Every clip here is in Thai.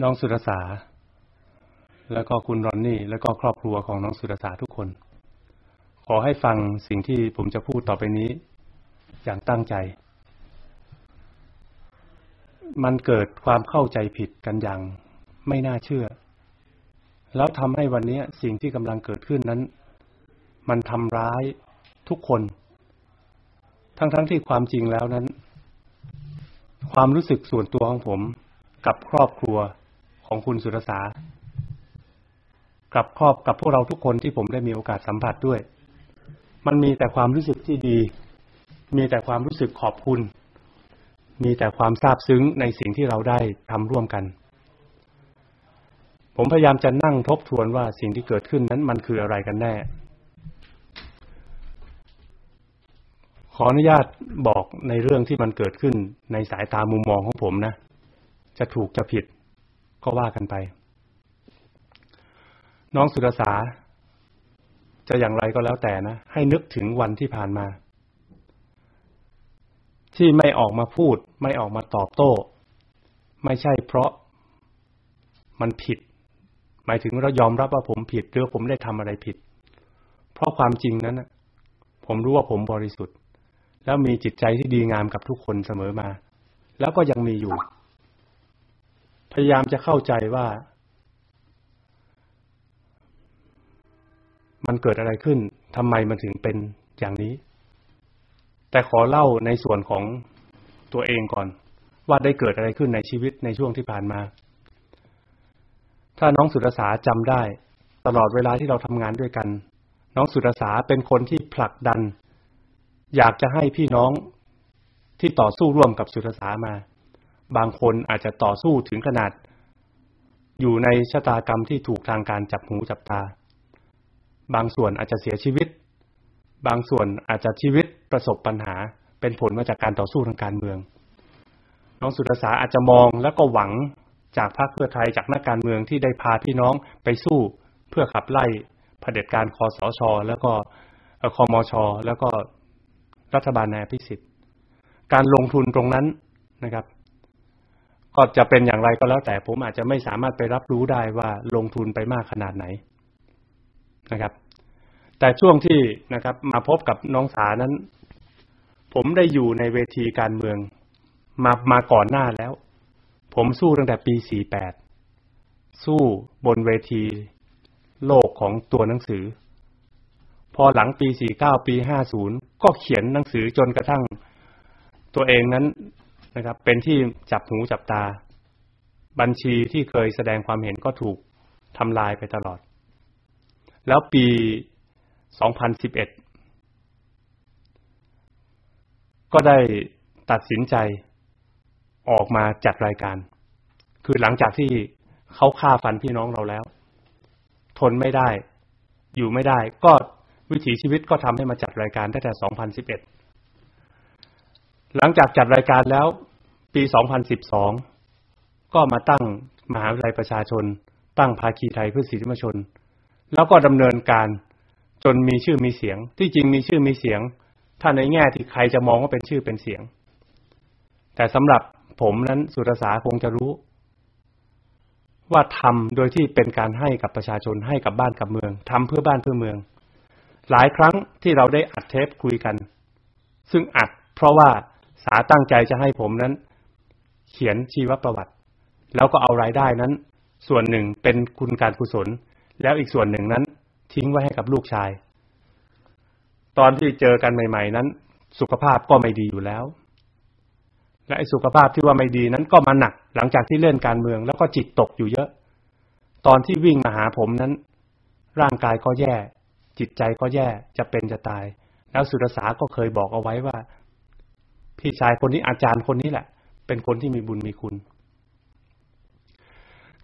น้องสุรสาแล้วก็คุณรอนนี่แล้วก็ครอบครัวของน้องสุรสาทุกคนขอให้ฟังสิ่งที่ผมจะพูดต่อไปนี้อย่างตั้งใจมันเกิดความเข้าใจผิดกันอย่างไม่น่าเชื่อแล้วทำให้วันนี้สิ่งที่กำลังเกิดขึ้นนั้นมันทำร้ายทุกคนทั้งที่ความจริงแล้วนั้นความรู้สึกส่วนตัวของผมกับครอบครัวของคุณสุรสากับพวกเราทุกคนที่ผมได้มีโอกาสสัมผัสด้วยมันมีแต่ความรู้สึกที่ดีมีแต่ความรู้สึกขอบคุณมีแต่ความซาบซึ้งในสิ่งที่เราได้ทำร่วมกันผมพยายามจะนั่งทบทวนว่าสิ่งที่เกิดขึ้นนั้นมันคืออะไรกันแน่ขออนุญาตบอกในเรื่องที่มันเกิดขึ้นในสายตามุมมองของผมนะจะถูกจะผิดก็ว่ากันไปน้องสุรสาจะอย่างไรก็แล้วแต่นะให้นึกถึงวันที่ผ่านมาที่ไม่ออกมาพูดไม่ออกมาตอบโต้ไม่ใช่เพราะมันผิดหมายถึงเรายอมรับว่าผมผิดหรือผมได้ทำอะไรผิดเพราะความจริงนั้นนะผมรู้ว่าผมบริสุทธิ์แล้วมีจิตใจที่ดีงามกับทุกคนเสมอมาแล้วก็ยังมีอยู่พยายามจะเข้าใจว่ามันเกิดอะไรขึ้นทำไมมันถึงเป็นอย่างนี้แต่ขอเล่าในส่วนของตัวเองก่อนว่าได้เกิดอะไรขึ้นในชีวิตในช่วงที่ผ่านมาถ้าน้องสุรสาจำได้ตลอดเวลาที่เราทำงานด้วยกันน้องสุรสาเป็นคนที่ผลักดันอยากจะให้พี่น้องที่ต่อสู้ร่วมกับสุรสามาบางคนอาจจะต่อสู้ถึงขนาดอยู่ในชะตากรรมที่ถูกทางการจับหูจับตาบางส่วนอาจจะเสียชีวิตบางส่วนอาจจะชีวิตประสบปัญหาเป็นผลมาจากการต่อสู้ทางการเมืองน้องสุรสาอาจจะมองและก็หวังจากพรรคเพื่อไทยจากนักการเมืองที่ได้พาพี่น้องไปสู้เพื่อขับไล่เผด็จการคสช.แล้วก็คมช.แล้วก็รัฐบาลนายพิสิทธิ์การลงทุนตรงนั้นนะครับก็จะเป็นอย่างไรก็แล้วแต่ผมอาจจะไม่สามารถไปรับรู้ได้ว่าลงทุนไปมากขนาดไหนนะครับแต่ช่วงที่นะครับมาพบกับน้องสานั้นผมได้อยู่ในเวทีการเมืองมาก่อนหน้าแล้วผมสู้ตั้งแต่ปี48สู้บนเวทีโลกของตัวหนังสือพอหลังปี49ปี50ก็เขียนหนังสือจนกระทั่งตัวเองนั้นนะครับเป็นที่จับหูจับตาบัญชีที่เคยแสดงความเห็นก็ถูกทำลายไปตลอดแล้วปี2011ก็ได้ตัดสินใจออกมาจัดรายการคือหลังจากที่เขาฆ่าฟันพี่น้องเราแล้วทนไม่ได้อยู่ไม่ได้ก็วิถีชีวิตก็ทำให้มาจัดรายการตั้งแต่2011หลังจากจัดรายการแล้วปี2012ก็มาตั้งมหาวิทยาลัยประชาชนตั้งภาคีไทยเพื่อสิทธิมนุษยชนแล้วก็ดำเนินการจนมีชื่อมีเสียงที่จริงมีชื่อมีเสียงถ้าในแง่ที่ใครจะมองว่าเป็นชื่อเป็นเสียงแต่สำหรับผมนั้นสุรสาคงจะรู้ว่าทำโดยที่เป็นการให้กับประชาชนให้กับบ้านกับเมืองทำเพื่อบ้านเพื่อเมืองหลายครั้งที่เราได้อัดเทปคุยกันซึ่งอัดเพราะว่าสาตั้งใจจะให้ผมนั้นเขียนชีวประวัติแล้วก็เอารายได้นั้นส่วนหนึ่งเป็นคุณการกุศลแล้วอีกส่วนหนึ่งนั้นทิ้งไว้ให้กับลูกชายตอนที่เจอกันใหม่ๆนั้นสุขภาพก็ไม่ดีอยู่แล้วและไอ้สุขภาพที่ว่าไม่ดีนั้นก็มาหนักหลังจากที่เล่นการเมืองแล้วก็จิตตกอยู่เยอะตอนที่วิ่งมาหาผมนั้นร่างกายก็แย่จิตใจก็แย่จะเป็นจะตายแล้วสุรสาก็เคยบอกเอาไว้ว่าพี่ชายคนนี้อาจารย์คนนี้แหละเป็นคนที่มีบุญมีคุณ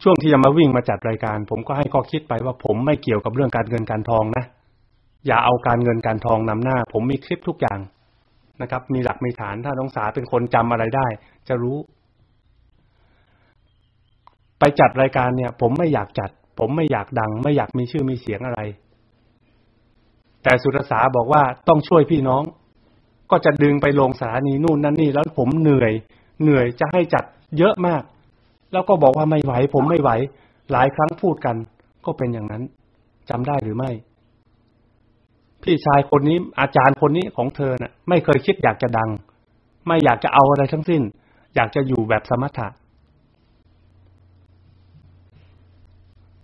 ช่วงที่จะมาวิ่งมาจัดรายการผมก็ให้ข้อคิดไปว่าผมไม่เกี่ยวกับเรื่องการเงินการทองนะอย่าเอาการเงินการทองนำหน้าผมมีคลิปทุกอย่างนะครับมีหลักมีฐานถ้าน้องสาเป็นคนจำอะไรได้จะรู้ไปจัดรายการเนี่ยผมไม่อยากจัดผมไม่อยากดังไม่อยากมีชื่อมีเสียงอะไรแต่สุรสาบอกว่าต้องช่วยพี่น้องก็จะดึงไปลงสถานีนู่นนั่นนี่แล้วผมเหนื่อยจะให้จัดเยอะมาก แล้วก็บอกว่าไม่ไหวผมไม่ไหวหลายครั้งพูดกันก็เป็นอย่างนั้นจำได้หรือไม่พี่ชายคนนี้อาจารย์คนนี้ของเธอน่ะไม่เคยคิดอยากจะดังไม่อยากจะเอาอะไรทั้งสิ้นอยากจะอยู่แบบสมถะ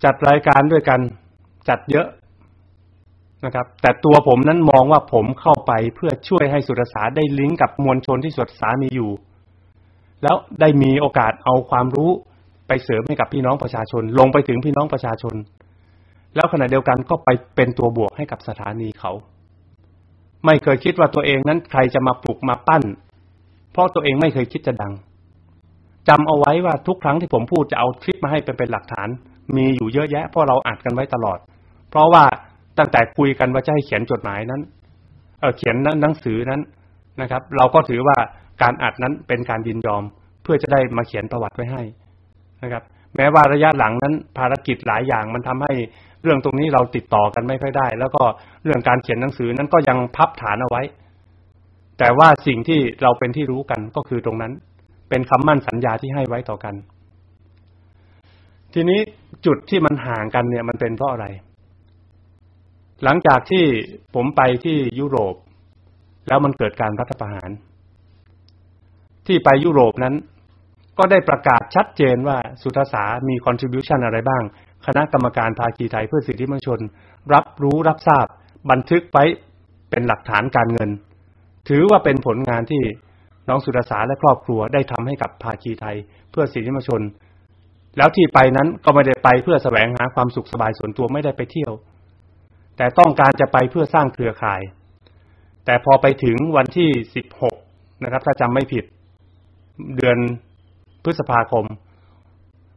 จัดรายการด้วยกันจัดเยอะนะครับแต่ตัวผมนั้นมองว่าผมเข้าไปเพื่อช่วยให้สุรสาได้ลิงก์กับมวลชนที่สุรสามีอยู่แล้วได้มีโอกาสเอาความรู้ไปเสริมให้กับพี่น้องประชาชนลงไปถึงพี่น้องประชาชนแล้วขณะเดียวกันก็ไปเป็นตัวบวกให้กับสถานีเขาไม่เคยคิดว่าตัวเองนั้นใครจะมาปลุกมาปั้นเพราะตัวเองไม่เคยคิดจะดังจำเอาไว้ว่าทุกครั้งที่ผมพูดจะเอาคลิปมาให้เป็นหลักฐานมีอยู่เยอะแยะเพราะเราอัดกันไว้ตลอดเพราะว่าตั้งแต่คุยกันว่าจะให้เขียนจดหมายนั้นเขียนหนังสือนั้นนะครับเราก็ถือว่าการอัดนั้นเป็นการยินยอมเพื่อจะได้มาเขียนประวัติไว้ให้นะครับแม้ว่าระยะหลังนั้นภารกิจหลายอย่างมันทำให้เรื่องตรงนี้เราติดต่อกันไม่ค่อยได้แล้วก็เรื่องการเขียนหนังสือนั้นก็ยังพับฐานเอาไว้แต่ว่าสิ่งที่เราเป็นที่รู้กันก็คือตรงนั้นเป็นคำมั่นสัญญาที่ให้ไว้ต่อกันทีนี้จุดที่มันห่างกันเนี่ยมันเป็นเพราะอะไรหลังจากที่ผมไปที่ยุโรปแล้วมันเกิดการรัฐประหารที่ไปยุโรปนั้นก็ได้ประกาศชัดเจนว่าสุทสามี contribution อะไรบ้างคณะกรรมการภาคีไทยเพื่อสิทธิมนุษยชนรับรู้รับทราบบันทึกไว้เป็นหลักฐานการเงินถือว่าเป็นผลงานที่น้องสุทสาและครอบครัวได้ทำให้กับภาคีไทยเพื่อสิทธิมนุษยชนแล้วที่ไปนั้นก็ไม่ได้ไปเพื่อแสวงหาความสุขสบายส่วนตัวไม่ได้ไปเที่ยวแต่ต้องการจะไปเพื่อสร้างเครือข่ายแต่พอไปถึงวันที่16นะครับถ้าจำไม่ผิดเดือนพฤษภาคม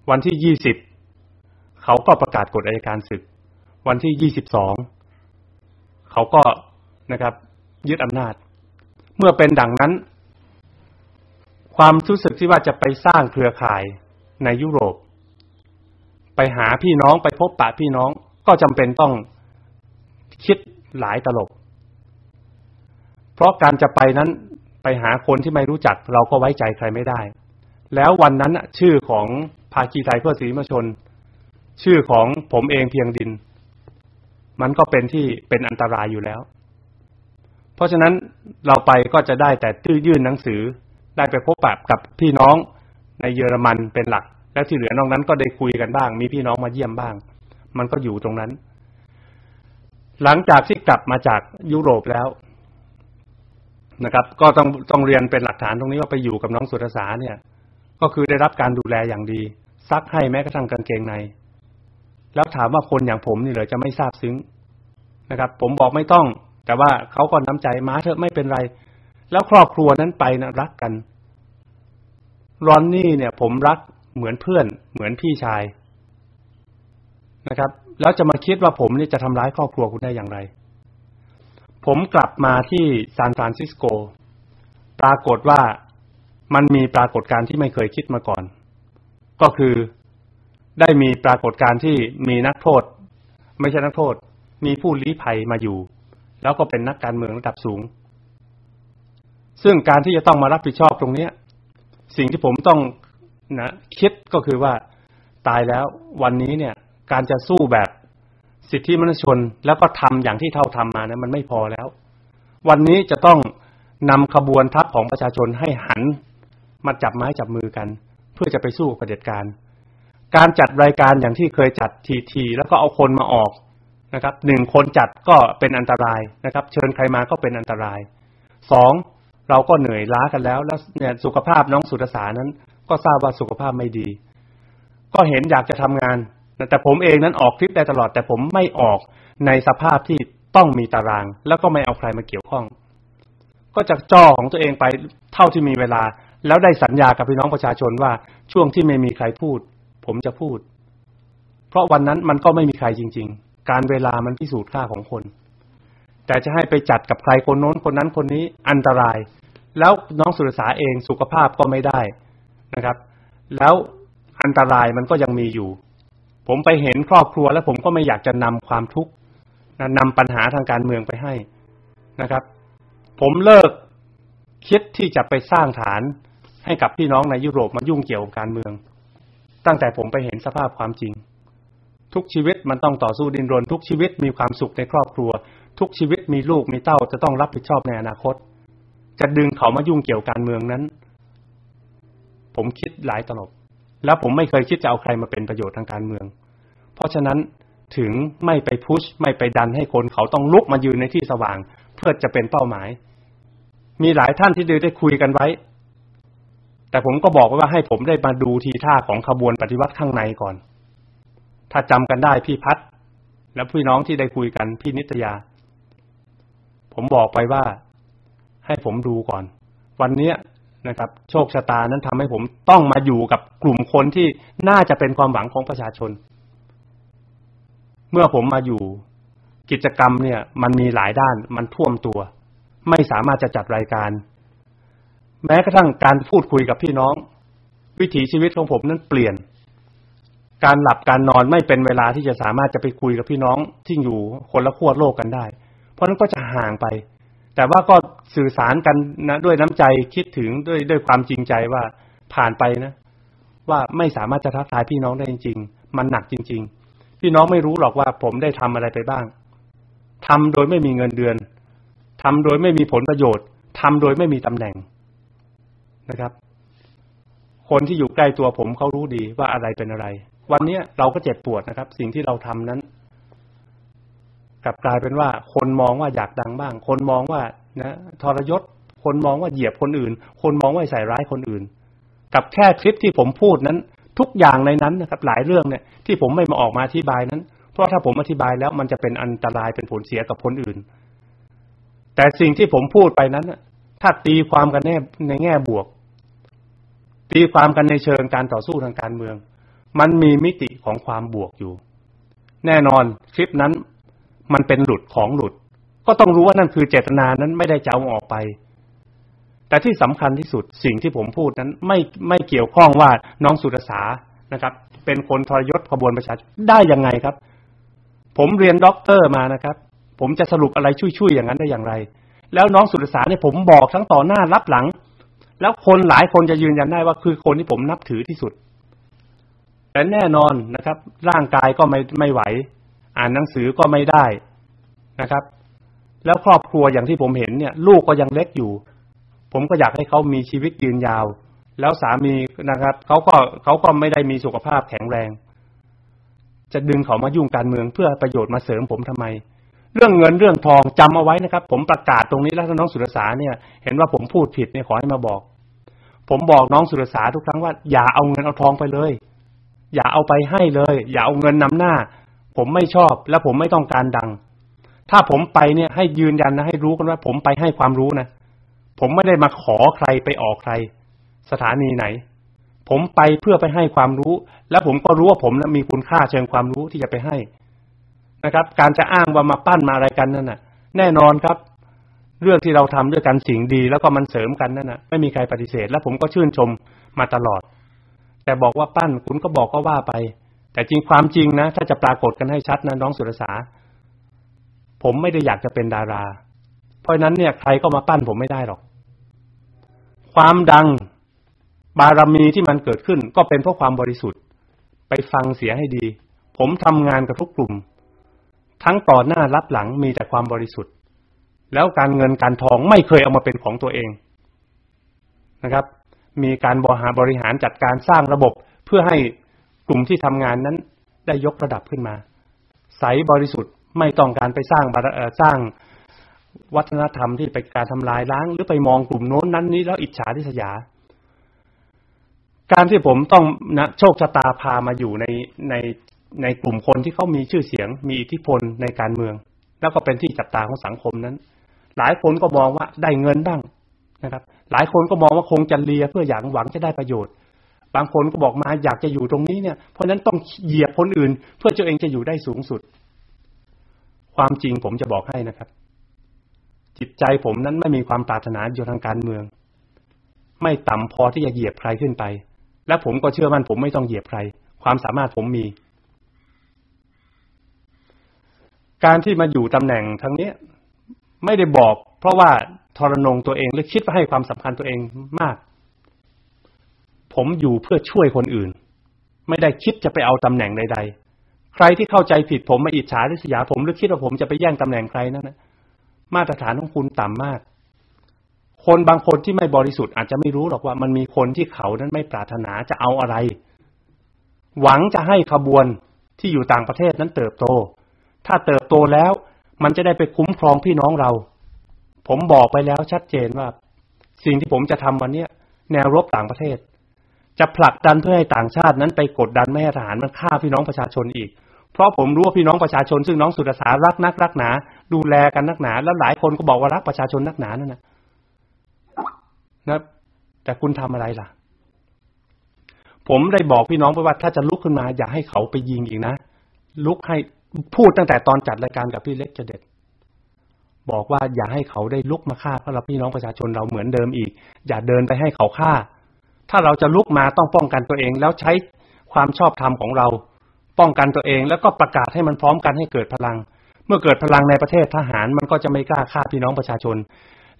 วันที่20เขาก็ประกาศกฎอัยการศึกวันที่22เขาก็นะครับยึดอำนาจเมื่อเป็นดังนั้นความรู้สึกที่ว่าจะไปสร้างเครือข่ายในยุโรปไปหาพี่น้องไปพบปะพี่น้องก็จำเป็นต้องคิดหลายตลบเพราะการจะไปนั้นไปหาคนที่ไม่รู้จักเราก็ไว้ใจใครไม่ได้แล้ววันนั้นชื่อของภาคีไทยเพื่อสิทธิมนุษยชนชื่อของผมเองเพียงดินมันก็เป็นที่เป็นอันตรายอยู่แล้วเพราะฉะนั้นเราไปก็จะได้แต่ยื่นหนังสือได้ไปพบปะกับพี่น้องในเยอรมันเป็นหลักและที่เหลือนอกนั้นก็ได้คุยกันบ้างมีพี่น้องมาเยี่ยมบ้างมันก็อยู่ตรงนั้นหลังจากที่กลับมาจากยุโรปแล้วนะครับก็ต้องเรียนเป็นหลักฐานตรงนี้ว่าไปอยู่กับน้องสุทสาเนี่ยก็คือได้รับการดูแลอย่างดีซักให้แม้กระทั่งกางเกงในแล้วถามว่าคนอย่างผมนี่เหรอจะไม่ซาบซึ้งนะครับผมบอกไม่ต้องแต่ว่าเขาก็น้ำใจมาเถอะไม่เป็นไรแล้วครอบครัวนั้นไปนะรักกันรอนนี่เนี่ยผมรักเหมือนเพื่อนเหมือนพี่ชายนะครับแล้วจะมาคิดว่าผมนี่จะทำร้ายครอบครัวคุณได้อย่างไรผมกลับมาที่ซานฟรานซิสโกปรากฏว่ามันมีปรากฏการณ์ที่ไม่เคยคิดมาก่อนก็คือได้มีปรากฏการณ์ที่มีนักโทษไม่ใช่นักโทษมีผู้ลี้ภัยมาอยู่แล้วก็เป็นนักการเมืองระดับสูงซึ่งการที่จะต้องมารับผิดชอบตรงนี้สิ่งที่ผมต้องคิดก็คือว่าตายแล้ววันนี้เนี่ยการจะสู้แบบสิทธิมนุษยชนแล้วก็ทำอย่างที่เท่าทำมาเนี่ยมันไม่พอแล้ววันนี้จะต้องนำขบวนทัพของประชาชนให้หันมาจับไม้จับมือกันเพื่อจะไปสู้กับเผด็จการการจัดรายการอย่างที่เคยจัดทีแล้วก็เอาคนมาออกนะครับ1คนจัดก็เป็นอันตรายนะครับเชิญใครมาก็เป็นอันตราย2เราก็เหนื่อยล้ากันแล้วเนี่ยสุขภาพน้องสุทสานั้นก็ทราบว่าสุขภาพไม่ดีก็เห็นอยากจะทำงานแต่ผมเองนั้นออกคลิปได้ตลอดแต่ผมไม่ออกในสภาพที่ต้องมีตารางแล้วก็ไม่เอาใครมาเกี่ยวข้องก็จะจ่อของตัวเองไปเท่าที่มีเวลาแล้วได้สัญญากับพี่น้องประชาชนว่าช่วงที่ไม่มีใครพูดผมจะพูดเพราะวันนั้นมันก็ไม่มีใครจริงๆการเวลามันพิสูจน์ค่าของคนแต่จะให้ไปจัดกับใครคนโน้นคนนั้นคนนี้อันตรายแล้วน้องสุรสาเองสุขภาพก็ไม่ได้นะครับแล้วอันตรายมันก็ยังมีอยู่ผมไปเห็นครอบครัวแล้วผมก็ไม่อยากจะนำความทุกข์นำปัญหาทางการเมืองไปให้นะครับผมเลิกคิดที่จะไปสร้างฐานให้กับพี่น้องในยุโรปมายุ่งเกี่ยวกับการเมือง ตั้งแต่ผมไปเห็นสภาพความจริงทุกชีวิตมันต้องต่อสู้ดิ้นรนทุกชีวิตมีความสุขในครอบครัวทุกชีวิตมีลูกมีเต้าจะต้องรับผิดชอบในอนาคตจะดึงเขามายุ่งเกี่ยวการเมืองนั้นผมคิดหลายตลบแล้วผมไม่เคยคิดจะเอาใครมาเป็นประโยชน์ทางการเมืองเพราะฉะนั้นถึงไม่ไปพุชไม่ไปดันให้คนเขาต้องลุกมายืนในที่สว่างเพื่อจะเป็นเป้าหมายมีหลายท่านที่ได้คุยกันไว้แต่ผมก็บอกว่าให้ผมได้มาดูทีท่าของขบวนปฏิวัติข้างในก่อนถ้าจำกันได้พี่พัฒน์และพี่น้องที่ได้คุยกันพี่นิตยาผมบอกไปว่าให้ผมดูก่อนวันนี้นะครับโชคชะตานั้นทำให้ผมต้องมาอยู่กับกลุ่มคนที่น่าจะเป็นความหวังของประชาชนเมื่อผมมาอยู่กิจกรรมเนี่ยมันมีหลายด้านมันท่วมตัวไม่สามารถจะจัดรายการแม้กระทั่งการพูดคุยกับพี่น้องวิถีชีวิตของผมนั้นเปลี่ยนการหลับการนอนไม่เป็นเวลาที่จะสามารถจะไปคุยกับพี่น้องที่อยู่คนละขั้วโลกกันได้เพราะนั้นก็จะห่างไปแต่ว่าก็สื่อสารกันนะด้วยน้ำใจคิดถึงด้วยความจริงใจว่าผ่านไปนะว่าไม่สามารถจะทักทายพี่น้องได้จริงๆมันหนักจริงๆพี่น้องไม่รู้หรอกว่าผมได้ทำอะไรไปบ้างทำโดยไม่มีเงินเดือนทำโดยไม่มีผลประโยชน์ทำโดยไม่มีตำแหน่งนะครับคนที่อยู่ใกล้ตัวผมเขารู้ดีว่าอะไรเป็นอะไรวันนี้เราก็เจ็บปวดนะครับสิ่งที่เราทำนั้นกลับกลายเป็นว่าคนมองว่าอยากดังบ้างคนมองว่านะทรยศคนมองว่าเหยียบคนอื่นคนมองว่าใส่ร้ายคนอื่นกับแค่คลิปที่ผมพูดนั้นทุกอย่างในนั้นนะครับหลายเรื่องเนี่ยที่ผมไม่มาออกมาอธิบายนั้นเพราะถ้าผมอธิบายแล้วมันจะเป็นอันตรายเป็นผลเสียกับคนอื่นแต่สิ่งที่ผมพูดไปนั้นถ้าตีความกันในแง่บวกตีความกันในเชิงการต่อสู้ทางการเมืองมันมีมิติของความบวกอยู่แน่นอนคลิปนั้นมันเป็นหลุดของหลุดก็ต้องรู้ว่านั่นคือเจตนานั้นไม่ได้จะเอาออกไปแต่ที่สำคัญที่สุดสิ่งที่ผมพูดนั้นไม่เกี่ยวข้องว่าน้องสุรสานะครับเป็นคนทรยศขบวนประชาชนได้ยังไงครับผมเรียนด็อกเตอร์มานะครับผมจะสรุปอะไรช่วยๆอย่างนั้นได้อย่างไรแล้วน้องสุรสาเนี่ยผมบอกทั้งต่อหน้ารับหลังแล้วคนหลายคนจะยืนยันได้ว่าคือคนที่ผมนับถือที่สุดแต่แน่นอนนะครับร่างกายก็ไม่ไหวอ่านหนังสือก็ไม่ได้นะครับแล้วครอบครัวอย่างที่ผมเห็นเนี่ยลูกก็ยังเล็กอยู่ผมก็อยากให้เขามีชีวิตยืนยาวแล้วสามีนะครับเขาก็ไม่ได้มีสุขภาพแข็งแรงจะดึงเขามายุ่งการเมืองเพื่อประโยชน์มาเสริมผมทำไมเรื่องเงินเรื่องทองจำเอาไว้นะครับผมประกาศตรงนี้แล้วน้องสุรสาเนี่ยเห็นว่าผมพูดผิดเนี่ยขอให้มาบอกผมบอกน้องสุรสาทุกครั้งว่าอย่าเอาเงินเอาทองไปเลยอย่าเอาไปให้เลยอย่าเอาเงินนำหน้าผมไม่ชอบและผมไม่ต้องการดังถ้าผมไปเนี่ยให้ยืนยันนะให้รู้กันว่าผมไปให้ความรู้นะผมไม่ได้มาขอใครไปออกใครสถานีไหนผมไปเพื่อไปให้ความรู้และผมก็รู้ว่าผมมีคุณค่าเชิงความรู้ที่จะไปให้นะครับการจะอ้างว่ามาปั้นมาอะไรกันนั่นน่ะแน่นอนครับเรื่องที่เราทำด้วยกันสิ่งดีแล้วก็มันเสริมกันนั่นน่ะไม่มีใครปฏิเสธและผมก็ชื่นชมมาตลอดแต่บอกว่าปั้นคุณก็บอกก็ว่าไปแต่จริงความจริงนะถ้าจะปรากฏกันให้ชัดนะน้องสุรสาผมไม่ได้อยากจะเป็นดาราเพราะนั้นเนี่ยใครก็มาปั้นผมไม่ได้หรอกความดังบารมีที่มันเกิดขึ้นก็เป็นเพราะความบริสุทธิ์ไปฟังเสียให้ดีผมทำงานกับทุกกลุ่มทั้งต่อหน้ารับหลังมีแต่ความบริสุทธิ์แล้วการเงินการทองไม่เคยเอามาเป็นของตัวเองนะครับมีการบริหารจัดการสร้างระบบเพื่อให้กลุ่มที่ทำงานนั้นได้ยกระดับขึ้นมาใสบริสุทธิ์ไม่ต้องการไปสร้างวัฒนธรรมที่ไปการทำลายล้างหรือไปมองกลุ่มโน้นนั้นนี้แล้วอิจฉาริษยาการที่ผมต้องนะโชคชะตาพามาอยู่ในกลุ่มคนที่เขามีชื่อเสียงมีอิทธิพลในการเมืองแล้วก็เป็นที่จับตาของสังคมนั้นหลายคนก็มองว่าได้เงินบ้างนะครับหลายคนก็มองว่าคงจะเลียเพื่ออย่างหวังจะได้ประโยชน์บางคนก็บอกมาอยากจะอยู่ตรงนี้เนี่ยเพราะนั้นต้องเหยียบคนอื่นเพื่อตัวเองจะอยู่ได้สูงสุดความจริงผมจะบอกให้นะครับจิตใจผมนั้นไม่มีความปรารถนาอยู่ทางการเมืองไม่ต่ำพอที่จะเหยียบใครขึ้นไปและผมก็เชื่อมั่นผมไม่ต้องเหยียบใครความสามารถผมมีการที่มาอยู่ตำแหน่งทางนี้ไม่ได้บอกเพราะว่าทรนงตัวเองหรือคิดว่าให้ความสำคัญตัวเองมากผมอยู่เพื่อช่วยคนอื่น ไม่ได้คิดจะไปเอาตำแหน่งใดๆใครที่เข้าใจผิดผมมาอิจฉาริษยาผมหรือคิดว่าผมจะไปแย่งตำแหน่งใครนั่นนะมาตรฐานของคุณต่ำมากคนบางคนที่ไม่บริสุทธิ์อาจจะไม่รู้หรอกว่ามันมีคนที่เขานั้นไม่ปรารถนาจะเอาอะไรหวังจะให้ขบวนที่อยู่ต่างประเทศนั้นเติบโตถ้าเติบโตแล้วมันจะได้ไปคุ้มครองพี่น้องเราผมบอกไปแล้วชัดเจนว่าสิ่งที่ผมจะทำวันนี้แนวรบต่างประเทศจะผลักดันเพื่อให้ต่างชาตินั้นไปกดดันไม่ให้ทหารมันฆ่าพี่น้องประชาชนอีกเพราะผมรู้ว่าพี่น้องประชาชนซึ่งน้องสุดาสารักนักรักหนาดูแลกันนักหนาแล้วหลายคนก็บอกว่ารักประชาชนนักหนานั่นนะแต่คุณทำอะไรล่ะผมได้บอกพี่น้องไปว่าถ้าจะลุกขึ้นมาอย่าให้เขาไปยิงอีกนะลุกให้พูดตั้งแต่ตอนจัดรายการกับพี่เล็กจะเด็ดบอกว่าอย่าให้เขาได้ลุกมาฆ่าพวกเราพี่น้องประชาชนเราเหมือนเดิมอีกอย่าเดินไปให้เขาฆ่าถ้าเราจะลุกมาต้องป้องกันตัวเองแล้วใช้ความชอบธรรมของเราป้องกันตัวเองแล้วก็ประกาศให้มันพร้อมกันให้เกิดพลังเมื่อเกิดพลังในประเทศทหารมันก็จะไม่กล้าฆ่าพี่น้องประชาชน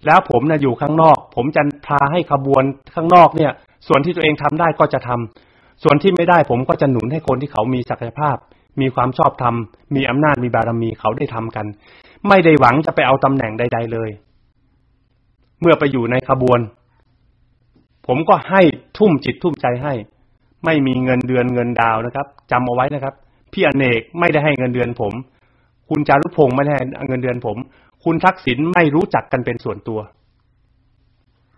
แล้วผมนะอยู่ข้างนอกผมจะพาให้ขบวนข้างนอกเนี่ยส่วนที่ตัวเองทำได้ก็จะทำส่วนที่ไม่ได้ผมก็จะหนุนให้คนที่เขามีศักยภาพมีความชอบธรรมมีอำนาจมีบารมีเขาได้ทำกันไม่ได้หวังจะไปเอาตำแหน่งใดๆเลยเมื่อไปอยู่ในขบวนผมก็ให้ทุ่มจิตทุ่มใจให้ไม่มีเงินเดือนเงินดาวนะครับจำเอาไว้นะครับพี่อเนกไม่ได้ให้เงินเดือนผมคุณจารุพงศ์ไม่ได้ให้เงินเดือนผมคุณทักษิณไม่รู้จักกันเป็นส่วนตัว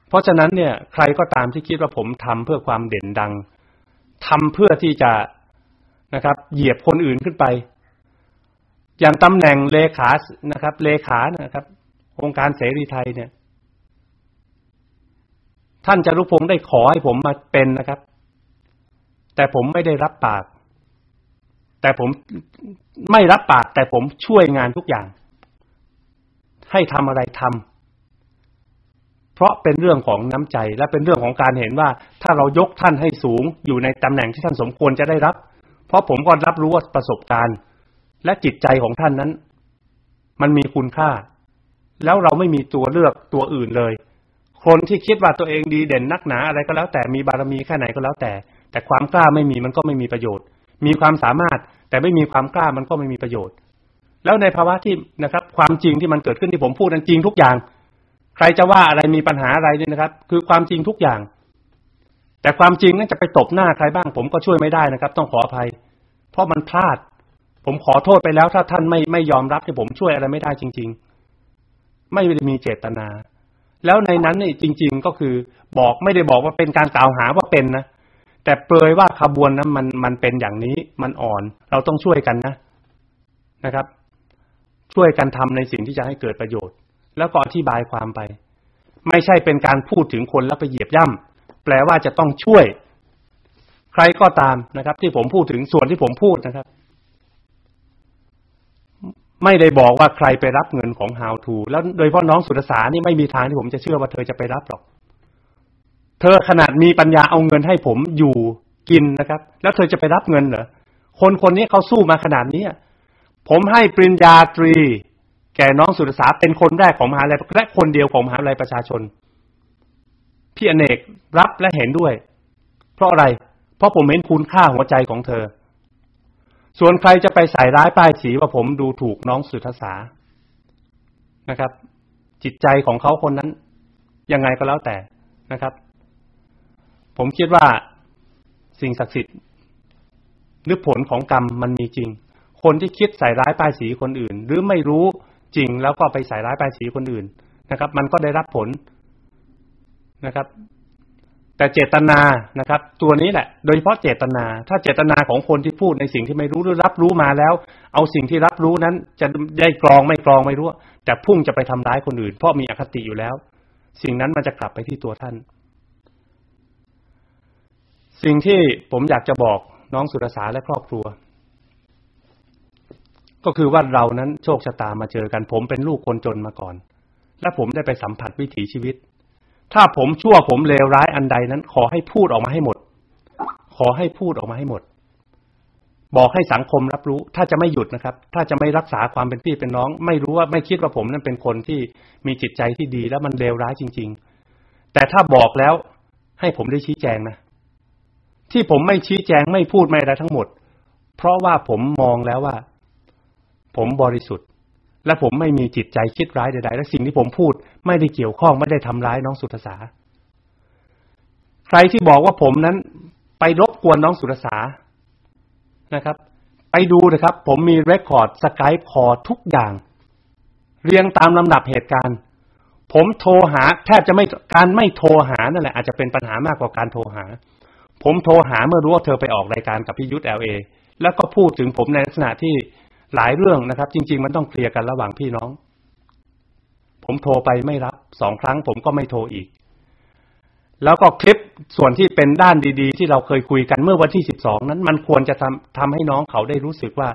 เพราะฉะนั้นเนี่ยใครก็ตามที่คิดว่าผมทำเพื่อความเด่นดังทำเพื่อที่จะนะครับเหยียบคนอื่นขึ้นไปอย่างตำแหน่งเลขานะครับเลขานะครับองค์การเสรีไทยเนี่ยท่านจารุพงศ์ได้ขอให้ผมมาเป็นนะครับแต่ผมไม่ได้รับปากแต่ผมไม่รับปากแต่ผมช่วยงานทุกอย่างให้ทำอะไรทำเพราะเป็นเรื่องของน้ำใจและเป็นเรื่องของการเห็นว่าถ้าเรายกท่านให้สูงอยู่ในตำแหน่งที่ท่านสมควรจะได้รับเพราะผมก็รับรู้ว่าประสบการณ์และจิตใจของท่านนั้นมันมีคุณค่าแล้วเราไม่มีตัวเลือกตัวอื่นเลยคนที่คิดว่าตัวเองดีเด่นนักหนาอะไรก็แล้วแต่มีบารมีแค่ไหนก็แล้วแต่ความกล้าไม่มีมันก็ไม่มีประโยชน์มีความสามารถแต่ไม่มีความกล้ามันก็ไม่มีประโยชน์แล้วในภาวะที่นะครับความจริงที่มันเกิดขึ้นที่ผมพูดนั้นจริงทุกอย่างใครจะว่าอะไรมีปัญหาอะไรเนี่ยนะครับคือความจริงทุกอย่างแต่ความจริงนั้นจะไปตบหน้าใครบ้างผมก็ช่วยไม่ได้นะครับต้องขออภัยเพราะมันพลาดผมขอโทษไปแล้วถ้าท่านไม่ยอมรับที่ผมช่วยอะไรไม่ได้จริงๆไม่ได้มีเจตนาแล้วในนั้นนี่จริงๆก็คือบอกไม่ได้บอกว่าเป็นการกล่าวหาว่าเป็นนะแต่เปรยว่าขบวนนั้นมันเป็นอย่างนี้มันอ่อนเราต้องช่วยกันนะครับช่วยกันทำในสิ่งที่จะให้เกิดประโยชน์แล้วก็อธิบายความไปไม่ใช่เป็นการพูดถึงคนแล้วไปเหยียบย่ำแปลว่าจะต้องช่วยใครก็ตามนะครับที่ผมพูดถึงส่วนที่ผมพูดนะครับไม่ได้บอกว่าใครไปรับเงินของ How to แล้วโดยเฉพาะน้องสุดสานี่ไม่มีทางที่ผมจะเชื่อว่าเธอจะไปรับหรอกเธอขนาดมีปัญญาเอาเงินให้ผมอยู่กินนะครับแล้วเธอจะไปรับเงินเหรอคนนี้เขาสู้มาขนาดนี้ผมให้ปริญญาตรีแก่น้องสุดสาเป็นคนแรกของมหาวิทยาลัยและคนเดียวของมหาวิทยาลัยประชาชนพี่อเนกรับและเห็นด้วยเพราะอะไรเพราะผมเห็นคุณค่าหัวใจของเธอส่วนใครจะไปใส่ร้ายป้ายสีว่าผมดูถูกน้องสุทธสานะครับจิตใจของเขาคนนั้นยังไงก็แล้วแต่นะครับผมคิดว่าสิ่งศักดิ์สิทธิ์หรือผลของกรรมมันมีจริงคนที่คิดใส่ร้ายป้ายสีคนอื่นหรือไม่รู้จริงแล้วก็ไปใส่ร้ายป้ายสีคนอื่นนะครับมันก็ได้รับผลนะครับแต่เจตนานะครับตัวนี้แหละโดยเฉพาะเจตนาถ้าเจตนาของคนที่พูดในสิ่งที่ไม่รู้หรือรับรู้มาแล้วเอาสิ่งที่รับรู้นั้นจะได้กรองไม่กรองไม่รู้แต่พุ่งจะไปทำร้ายคนอื่นเพราะมีอคติอยู่แล้วสิ่งนั้นมันจะกลับไปที่ตัวท่านสิ่งที่ผมอยากจะบอกน้องสุรสาและครอบครัวก็คือว่าเรานั้นโชคชะตามาเจอกันผมเป็นลูกคนจนมาก่อนและผมได้ไปสัมผัสวิถีชีวิตถ้าผมชั่วผมเลวร้ายอันใดนั้นขอให้พูดออกมาให้หมดขอให้พูดออกมาให้หมดบอกให้สังคมรับรู้ถ้าจะไม่หยุดนะครับถ้าจะไม่รักษาความเป็นพี่เป็นน้องไม่รู้ว่าไม่คิดว่าผมนั้นเป็นคนที่มีจิตใจที่ดีแล้วมันเลวร้ายจริงๆแต่ถ้าบอกแล้วให้ผมได้ชี้แจงนะ ที่ผมไม่ชี้แจงไม่พูดไม่อะไรทั้งหมดเพราะว่าผมมองแล้วว่าผมบริสุทธิ์และผมไม่มีจิตใจคิดร้ายใดๆและสิ่งที่ผมพูดไม่ได้เกี่ยวข้องไม่ได้ทำร้ายน้องสุทธสาใครที่บอกว่าผมนั้นไปรบกวนน้องสุทธสานะครับไปดูนะครับผมมีเรคคอร์ดสกายคอทุกอย่างเรียงตามลำดับเหตุการณ์ผมโทรหาแทบจะไม่การไม่โทรหานั่นแหละอาจจะเป็นปัญหามากกว่าการโทรหาผมโทรหาเมื่อรู้ว่าเธอไปออกรายการกับพี่ยุทธ LA แล้วก็พูดถึงผมในลักษณะที่หลายเรื่องนะครับจริงๆมันต้องเคลียร์กันระหว่างพี่น้องผมโทรไปไม่รับสองครั้งผมก็ไม่โทรอีกแล้วก็คลิปส่วนที่เป็นด้านดีๆที่เราเคยคุยกันเมื่อวันที่12นั้นมันควรจะทำให้น้องเขาได้รู้สึกว่า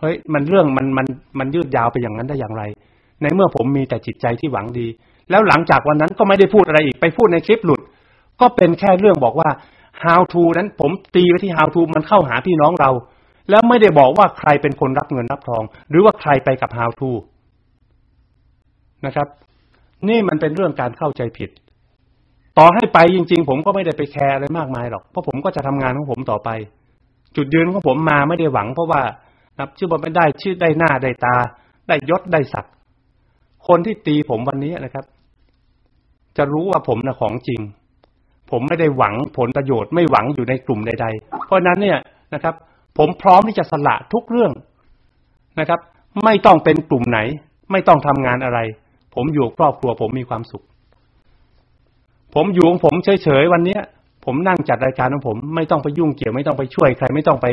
เฮ้ยมันเรื่องมันยืดยาวไปอย่างนั้นได้อย่างไรในเมื่อผมมีแต่จิตใจที่หวังดีแล้วหลังจากวันนั้นก็ไม่ได้พูดอะไรอีกไปพูดในคลิปหลุดก็เป็นแค่เรื่องบอกว่า how to นั้นผมตีไปที่ how to มันเข้าหาพี่น้องเราแล้วไม่ได้บอกว่าใครเป็นคนรับเงินรับทองหรือว่าใครไปกับ how to นะครับนี่มันเป็นเรื่องการเข้าใจผิดต่อให้ไปจริงๆผมก็ไม่ได้ไปแคร์อะไรมากมายหรอกเพราะผมก็จะทำงานของผมต่อไปจุดยืนของผมมาไม่ได้หวังเพราะว่านับชื่อว่าไม่ได้ชื่อได้หน้าได้ตาได้ยศได้ศักดิ์คนที่ตีผมวันนี้นะครับจะรู้ว่าผมนะของจริงผมไม่ได้หวังผลประโยชน์ไม่หวังอยู่ในกลุ่มใดๆเพราะนั้นเนี่ยนะครับผมพร้อมที่จะสละทุกเรื่องนะครับไม่ต้องเป็นกลุ่มไหนไม่ต้องทำงานอะไรผมอยู่ครอบครัวผมมีความสุขผมอยู่ของผมเฉยๆวันนี้ผมนั่งจัดรายการของผมไม่ต้องไปยุ่งเกี่ยวไม่ต้องไปช่วยใครไม่ต้องไป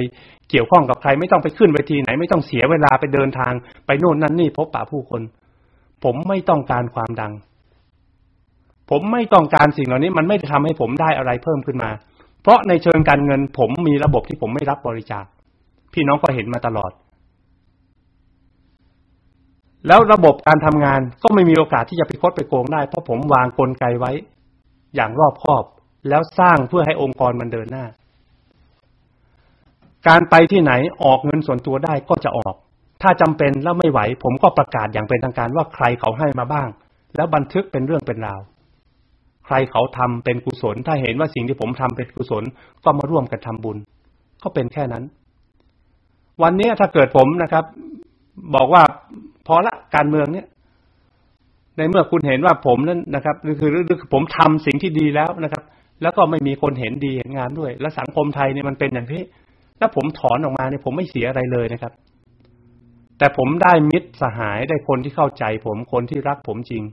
เกี่ยวข้องกับใครไม่ต้องไปขึ้นเวทีไหนไม่ต้องเสียเวลาไปเดินทางไปโน่นนั่นนี่พบปะผู้คนผมไม่ต้องการความดังผมไม่ต้องการสิ่งเหล่านี้มันไม่ทำให้ผมได้อะไรเพิ่มขึ้นมาเพราะในเชิงการเงินผมมีระบบที่ผมไม่รับบริจาคพี่น้องก็เห็นมาตลอดแล้วระบบการทำงานก็ไม่มีโอกาสที่จะไปคดไปโกงได้เพราะผมวางกลไกไว้อย่างรอบคอบแล้วสร้างเพื่อให้องค์กรมันเดินหน้าการไปที่ไหนออกเงินส่วนตัวได้ก็จะออกถ้าจำเป็นแล้วไม่ไหวผมก็ประกาศอย่างเป็นทางการว่าใครเขาให้มาบ้างแล้วบันทึกเป็นเรื่องเป็นราวใครเขาทำเป็นกุศลถ้าเห็นว่าสิ่งที่ผมทำเป็นกุศลก็มาร่วมกันทำบุญก็เป็นแค่นั้นวันนี้ถ้าเกิดผมนะครับบอกว่าพอละการเมืองเนี่ยในเมื่อคุณเห็นว่าผมนั้นนะครับคือผมทำสิ่งที่ดีแล้วนะครับแล้วก็ไม่มีคนเห็นดีเห็นงานด้วยและสังคมไทยเนี่ยมันเป็นอย่างที่แล้วผมถอนออกมาเนี่ยผมไม่เสียอะไรเลยนะครับแต่ผมได้มิตรสหายได้คนที่เข้าใจผมคนที่รักผมจริง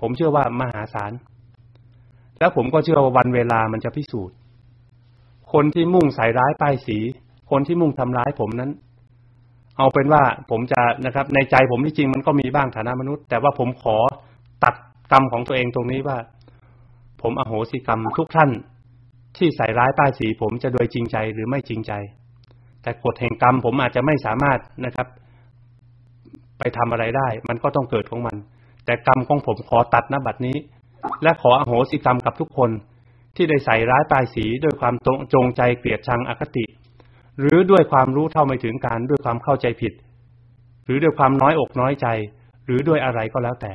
ผมเชื่อว่ามหาศาลแล้วผมก็เชื่อว่าวันเวลามันจะพิสูจน์คนที่มุ่งใส่ร้ายป้ายสีคนที่มุ่งทำร้ายผมนั้นเอาเป็นว่าผมจะนะครับในใจผมที่จริงมันก็มีบ้างฐานะมนุษย์แต่ว่าผมขอตัดกรรมของตัวเองตรงนี้ว่าผมอโหสิกรรมทุกท่านที่ใส่ร้ายป้ายสีผมจะโดยจริงใจหรือไม่จริงใจแต่กฎแห่งกรรมผมอาจจะไม่สามารถนะครับไปทำอะไรได้มันก็ต้องเกิดของมันแต่กรรมของผมขอตัดณบัดนี้และขออโหสิกรรมกับทุกคนที่ได้ใส่ร้ายป้ายสีด้วยความจงใจเกลียดชังอคติหรือด้วยความรู้เท่าไม่ถึงการด้วยความเข้าใจผิดหรือด้วยความน้อยอกน้อยใจหรือด้วยอะไรก็แล้วแต่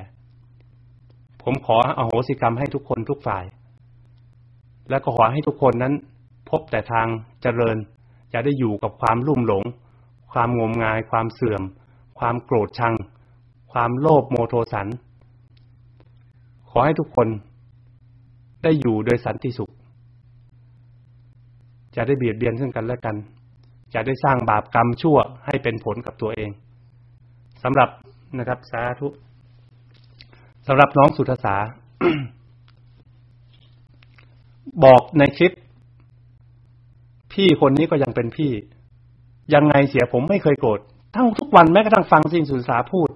ผมขออโหสิกรรมให้ทุกคนทุกฝ่ายและก็ขอให้ทุกคนนั้นพบแต่ทางเจริญอย่าได้อยู่กับความลุ่มหลงความงมงายความเสื่อมความโกรธชังความโลภโมโทสันขอให้ทุกคนได้อยู่โดยสันติสุขอย่าได้เบียดเบียนซึ่งกันและกันอย่าได้สร้างบาปกรรมชั่วให้เป็นผลกับตัวเองสำหรับนะครับสาธุสำหรับน้องสุทธสา บอกในคลิปพี่คนนี้ก็ยังเป็นพี่ยังไงเสียผมไม่เคยโกรธทั้งทุกวันแม้กระทั่งฟังสิ่งสุทธสาพูด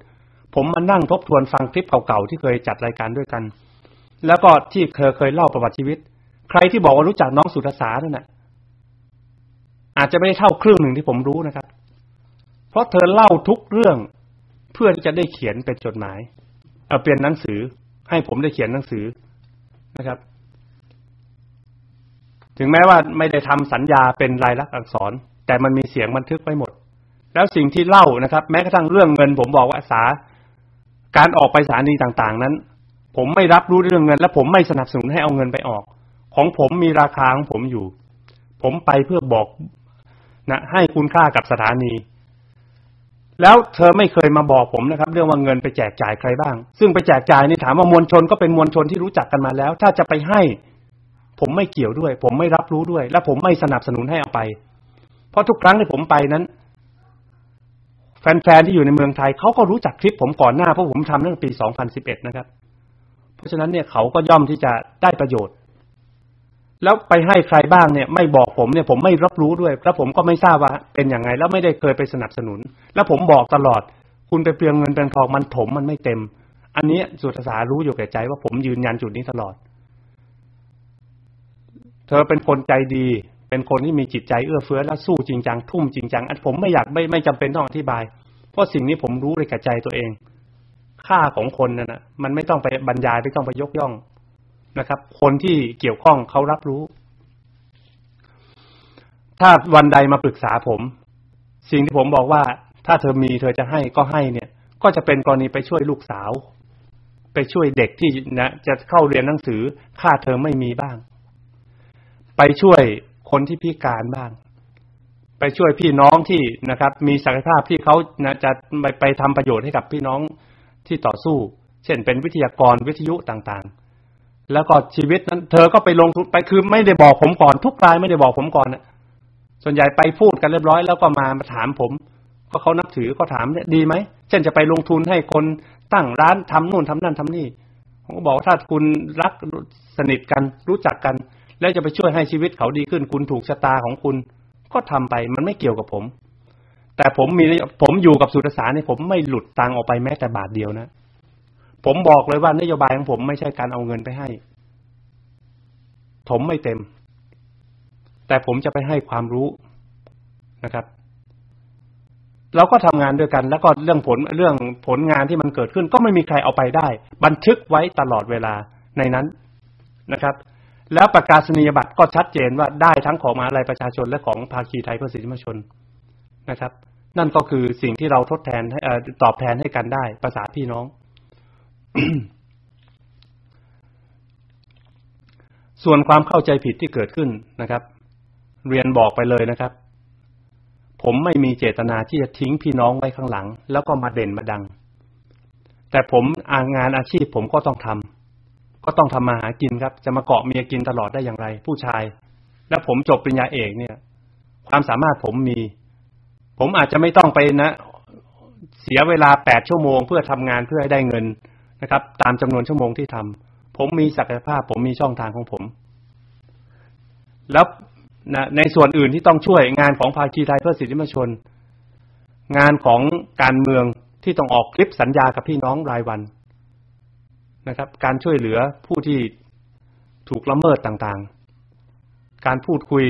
ผมมานั่งทบทวนฟังคลิปเก่าๆที่เคยจัดรายการด้วยกันแล้วก็ที่เคยเล่าประวัติชีวิตใครที่บอกว่ารู้จักน้องสุทธสานั่นน่ะอาจจะไม่ได้เท่าครึ่งหนึ่งที่ผมรู้นะครับเพราะเธอเล่าทุกเรื่องเพื่อที่จะได้เขียนเป็นจดหมายเป็นหนังสือให้ผมได้เขียนหนังสือนะครับถึงแม้ว่าไม่ได้ทำสัญญาเป็นลายลักษณ์อักษรแต่มันมีเสียงบันทึกไว้หมดแล้วสิ่งที่เล่านะครับแม้กระทั่งเรื่องเงินผมบอกว่าการออกไปสถานีต่างๆนั้นผมไม่รับรู้เรื่องเงินและผมไม่สนับสนุนให้เอาเงินไปออกของผมมีราคาของผมอยู่ ผมไปเพื่อบอกนะให้คุณค่ากับสถานีแล้วเธอไม่เคยมาบอกผมนะครับเรื่องว่าเงินไปแจกจ่ายใครบ้างซึ่งไปแจกจ่ายนี่ถามว่ามวลชนก็เป็นมวลชนที่รู้จักกันมาแล้วถ้าจะไปให้ผมไม่เกี่ยวด้วยผมไม่รับรู้ด้วยและผมไม่สนับสนุนให้เอาไปเพราะทุกครั้งที่ผมไปนั้นแฟนๆที่อยู่ในเมืองไทยเขาก็รู้จักคลิปผมก่อนหน้าเพราะผมทำตั้งปี2011นะครับเพราะฉะนั้นเนี่ยเขาก็ย่อมที่จะได้ประโยชน์แล้วไปให้ใครบ้างเนี่ยไม่บอกผมเนี่ยผมไม่รับรู้ด้วยแล้วผมก็ไม่ทราบว่าเป็นอย่างไรแล้วไม่ได้เคยไปสนับสนุนแล้วผมบอกตลอดคุณไปเปลืองเงินเปลืองทองมันถมมันไม่เต็มอันนี้สุทธารู้อยู่แก่ใจว่าผมยืนยันจุดนี้ตลอดเธอเป็นคนใจดีเป็นคนที่มีจิตใจเอื้อเฟื้อและสู้จริงจังทุ่มจริงจังอันผมไม่อยากไม่จำเป็นต้องอธิบายเพราะสิ่งนี้ผมรู้ในกระใจตัวเองค่าของคนนั่นนะมันไม่ต้องไปบรรยายไม่ต้องไปยกย่องนะครับคนที่เกี่ยวข้องเขารับรู้ถ้าวันใดมาปรึกษาผมสิ่งที่ผมบอกว่าถ้าเธอมีเธอจะให้ก็ให้เนี่ยก็จะเป็นกรณีไปช่วยลูกสาวไปช่วยเด็กที่นะจะเข้าเรียนหนังสือค่าเทอมไม่มีบ้างไปช่วยคนที่พิการบ้างไปช่วยพี่น้องที่นะครับมีศักยภาพที่เขานะจะไปทำประโยชน์ให้กับพี่น้องที่ต่อสู้เช่นเป็นวิทยากรวิทยุต่างๆแล้วก็ชีวิตนั้นเธอก็ไปลงทุนไปคือไม่ได้บอกผมก่อนทุกรายไม่ได้บอกผมก่อนนะส่วนใหญ่ไปพูดกันเรียบร้อยแล้วก็มาถามผมก็เขานับถือเขาถามเนี่ยดีไหมเช่นจะไปลงทุนให้คนตั้งร้านทำนู่นทำนั่นทำนี่ผมก็บอกว่าถ้าคุณรักสนิทกันรู้จักกันแล้วจะไปช่วยให้ชีวิตเขาดีขึ้นคุณถูกชะตาของคุณก็ทำไปมันไม่เกี่ยวกับผมแต่ผมอยู่กับสุทธาเนี่ยผมไม่หลุดตังออกไปแม้แต่บาทเดียวนะผมบอกเลยว่านโยบายของผมไม่ใช่การเอาเงินไปให้ผมไม่เต็มแต่ผมจะไปให้ความรู้นะครับเราก็ทำงานด้วยกันแล้วก็เรื่องผลงานที่มันเกิดขึ้นก็ไม่มีใครเอาไปได้บันทึกไว้ตลอดเวลาในนั้นนะครับแล้วประกาศนียบัตรก็ชัดเจนว่าได้ทั้งของมหาวิทยาลัยประชาชนและของภาคีไทยเพื่อสิทธิมนุษยชนนะครับนั่นก็คือสิ่งที่เราทดแทนตอบแทนให้กันได้ภาษาพี่น้อง ส่วนความเข้าใจผิดที่เกิดขึ้นนะครับเรียนบอกไปเลยนะครับผมไม่มีเจตนาที่จะทิ้งพี่น้องไว้ข้างหลังแล้วก็มาเด่นมาดังแต่ผมงานอาชีพผมก็ต้องทำมาหากินครับจะมาเกาะเมียกินตลอดได้อย่างไรผู้ชายและผมจบปริญญาเอกเนี่ยความสามารถผมมีผมอาจจะไม่ต้องไปนะเสียเวลา8ชั่วโมงเพื่อทำงานเพื่อให้ได้เงินนะครับตามจำนวนชั่วโมงที่ทำผมมีศักยภาพผมมีช่องทางของผมแล้วนะในส่วนอื่นที่ต้องช่วยงานของภาคีไทยเพื่อสิทธิมนุษยชนงานของการเมืองที่ต้องออกคลิปสัญญากับพี่น้องรายวันนะครับการช่วยเหลือผู้ที่ถูกละเมิดต่างๆการพูดคุย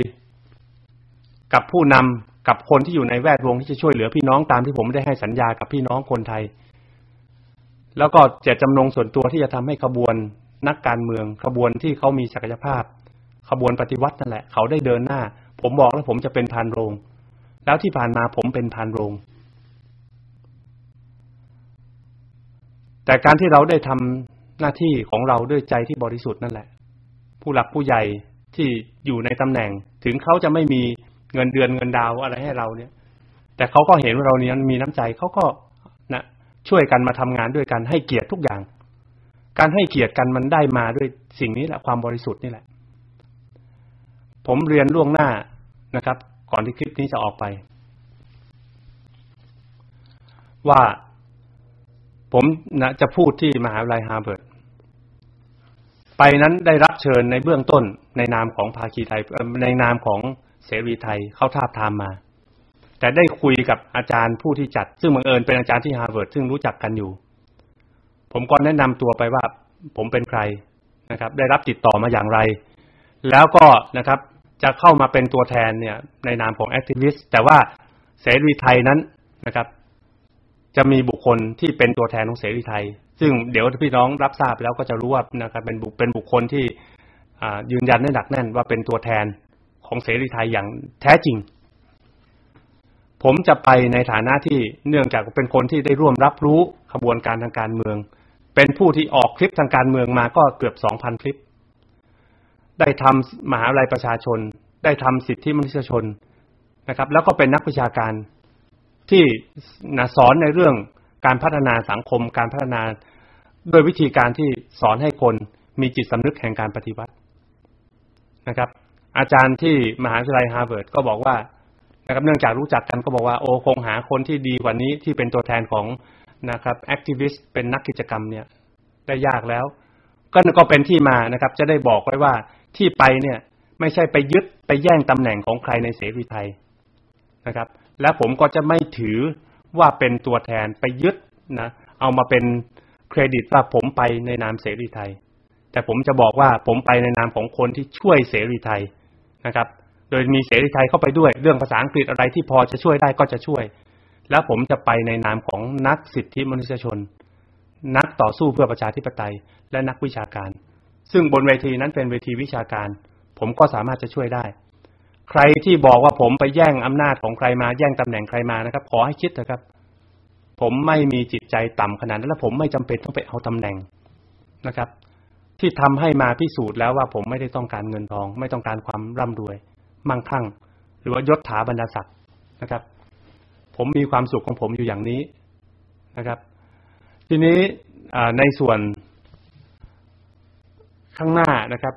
กับผู้นำกับคนที่อยู่ในแวดวงที่จะช่วยเหลือพี่น้องตามที่ผมได้ให้สัญญากับพี่น้องคนไทยแล้วก็เจตจำนงส่วนตัวที่จะทำให้ขบวนนักการเมืองขบวนที่เขามีศักยภาพขบวนปฏิวัตินั่นแหละเขาได้เดินหน้าผมบอกแล้วผมจะเป็นพานโรงแล้วที่ผ่านมาผมเป็นพานโรงแต่การที่เราได้ทำหน้าที่ของเราด้วยใจที่บริสุทธิ์นั่นแหละผู้หลักผู้ใหญ่ที่อยู่ในตำแหน่งถึงเขาจะไม่มีเงินเดือนเงินดาวอะไรให้เราเนี่ยแต่เขาก็เห็นว่าเรานี้มีน้ำใจเขาก็นะช่วยกันมาทำงานด้วยกันให้เกียรติทุกอย่างการให้เกียรติกันมันได้มาด้วยสิ่งนี้แหละความบริสุทธิ์นี่แหละผมเรียนล่วงหน้านะครับก่อนที่คลิปนี้จะออกไปว่าผมนะจะพูดที่มหาวิทยาลัยฮาร์วาร์ดไปนั้นได้รับเชิญในเบื้องต้นในนามของภาคีไทยในนามของเสรีไทยเข้าทาบทามมาแต่ได้คุยกับอาจารย์ผู้ที่จัดซึ่งบังเอิญเป็นอาจารย์ที่ฮาร์วาร์ดซึ่งรู้จักกันอยู่ผมก็แนะนำตัวไปว่าผมเป็นใครนะครับได้รับติดต่อมาอย่างไรแล้วก็นะครับจะเข้ามาเป็นตัวแทนเนี่ยในนามของแอคทิวิสต์แต่ว่าเสรีไทยนั้นนะครับจะมีบุคคลที่เป็นตัวแทนของเสรีไทยซึ่งเดี๋ยวพี่น้องรับทราบแล้วก็จะรู้ว่านะครับเป็นบุคคลที่ยืนยันได้หนักแน่นว่าเป็นตัวแทนของเสรีไทยอย่างแท้จริงผมจะไปในฐานะที่เนื่องจากเป็นคนที่ได้ร่วมรับรู้ขบวนการทางการเมืองเป็นผู้ที่ออกคลิปทางการเมืองมาก็เกือบ 2,000 คลิปได้ทำมหาวิทยาลัยประชาชน ได้ทำสิทธิมนุษยชนนะครับแล้วก็เป็นนักวิชาการที่สอนในเรื่องการพัฒนาสังคมการพัฒนาโดยวิธีการที่สอนให้คนมีจิตสำนึกแห่งการปฏิวัตินะครับอาจารย์ที่มหาวิทยาลัยฮาร์วาร์ดก็บอกว่านะครับเนื่องจากรู้จักกันก็บอกว่าโอ้คงหาคนที่ดีกว่านี้ที่เป็นตัวแทนของนะครับแอคทิวิสต์เป็นนักกิจกรรมเนี่ยได้ยากแล้วก็เป็นที่มานะครับจะได้บอกไว้ว่าที่ไปเนี่ยไม่ใช่ไปยึดไปแย่งตำแหน่งของใครในเสรีไทยนะครับและผมก็จะไม่ถือว่าเป็นตัวแทนไปยึดนะเอามาเป็นเครดิตว่าผมไปในนามเสรีไทยแต่ผมจะบอกว่าผมไปในนามของคนที่ช่วยเสรีไทยนะครับโดยมีเสรีไทยเข้าไปด้วยเรื่องภาษาอังกฤษอะไรที่พอจะช่วยได้ก็จะช่วยแล้วผมจะไปในนามของนักสิทธิมนุษยชนนักต่อสู้เพื่อประชาธิปไตยและนักวิชาการซึ่งบนเวทีนั้นเป็นเวทีวิชาการผมก็สามารถจะช่วยได้ใครที่บอกว่าผมไปแย่งอำนาจของใครมาแย่งตำแหน่งใครมานะครับขอให้คิดนะครับผมไม่มีจิตใจต่ำขนาดนั้นและผมไม่จำเป็นต้องไปเอาตำแหน่งนะครับที่ทำให้มาพิสูจน์แล้วว่าผมไม่ได้ต้องการเงินทองไม่ต้องการความร่ำรวยมั่งคั่งหรือว่ายศถาบรรดาศักดิ์นะครับผมมีความสุขของผมอยู่อย่างนี้นะครับทีนี้ในส่วนข้างหน้านะครับ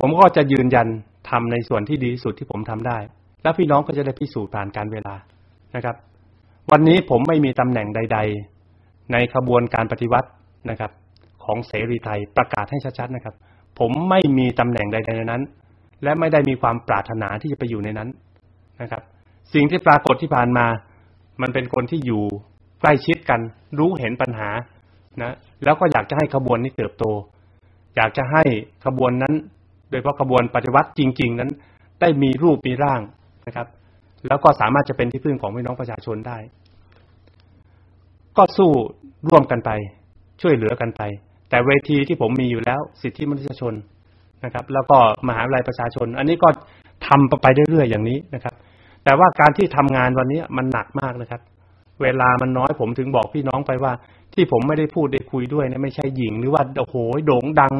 ผมก็จะยืนยันทำในส่วนที่ดีที่สุดที่ผมทำได้และพี่น้องก็จะได้พิสูจน์ผ่านการเวลานะครับวันนี้ผมไม่มีตำแหน่งใดๆในขบวนการปฏิวัตินะครับของเสรีไทยประกาศให้ชัดๆนะครับผมไม่มีตำแหน่งใดๆในนั้นและไม่ได้มีความปรารถนาที่จะไปอยู่ในนั้นนะครับสิ่งที่ปรากฏที่ผ่านมามันเป็นคนที่อยู่ใกล้ชิดกันรู้เห็นปัญหานะแล้วก็อยากจะให้ขบวนนี้เติบโตอยากจะให้ขบวนนั้นโดยเฉพาะขบวนปฏิวัติจริงๆนั้นได้มีรูปมีร่างนะครับแล้วก็สามารถจะเป็นที่พึ่งของพี่น้องประชาชนได้ก็สู้ร่วมกันไปช่วยเหลือกันไปแต่เวทีที่ผมมีอยู่แล้วสิทธิมนุษยชนนะครับแล้วก็มหาวิทยาลัยประชาชนอันนี้ก็ทำไปเรื่อยๆอย่างนี้นะครับแต่ว่าการที่ทำงานวันนี้มันหนักมากนะครับเวลามันน้อยผมถึงบอกพี่น้องไปว่าที่ผมไม่ได้พูดได้คุยด้วยนะไม่ใช่หญิงหรือว่าโอ้โหโด่งดัง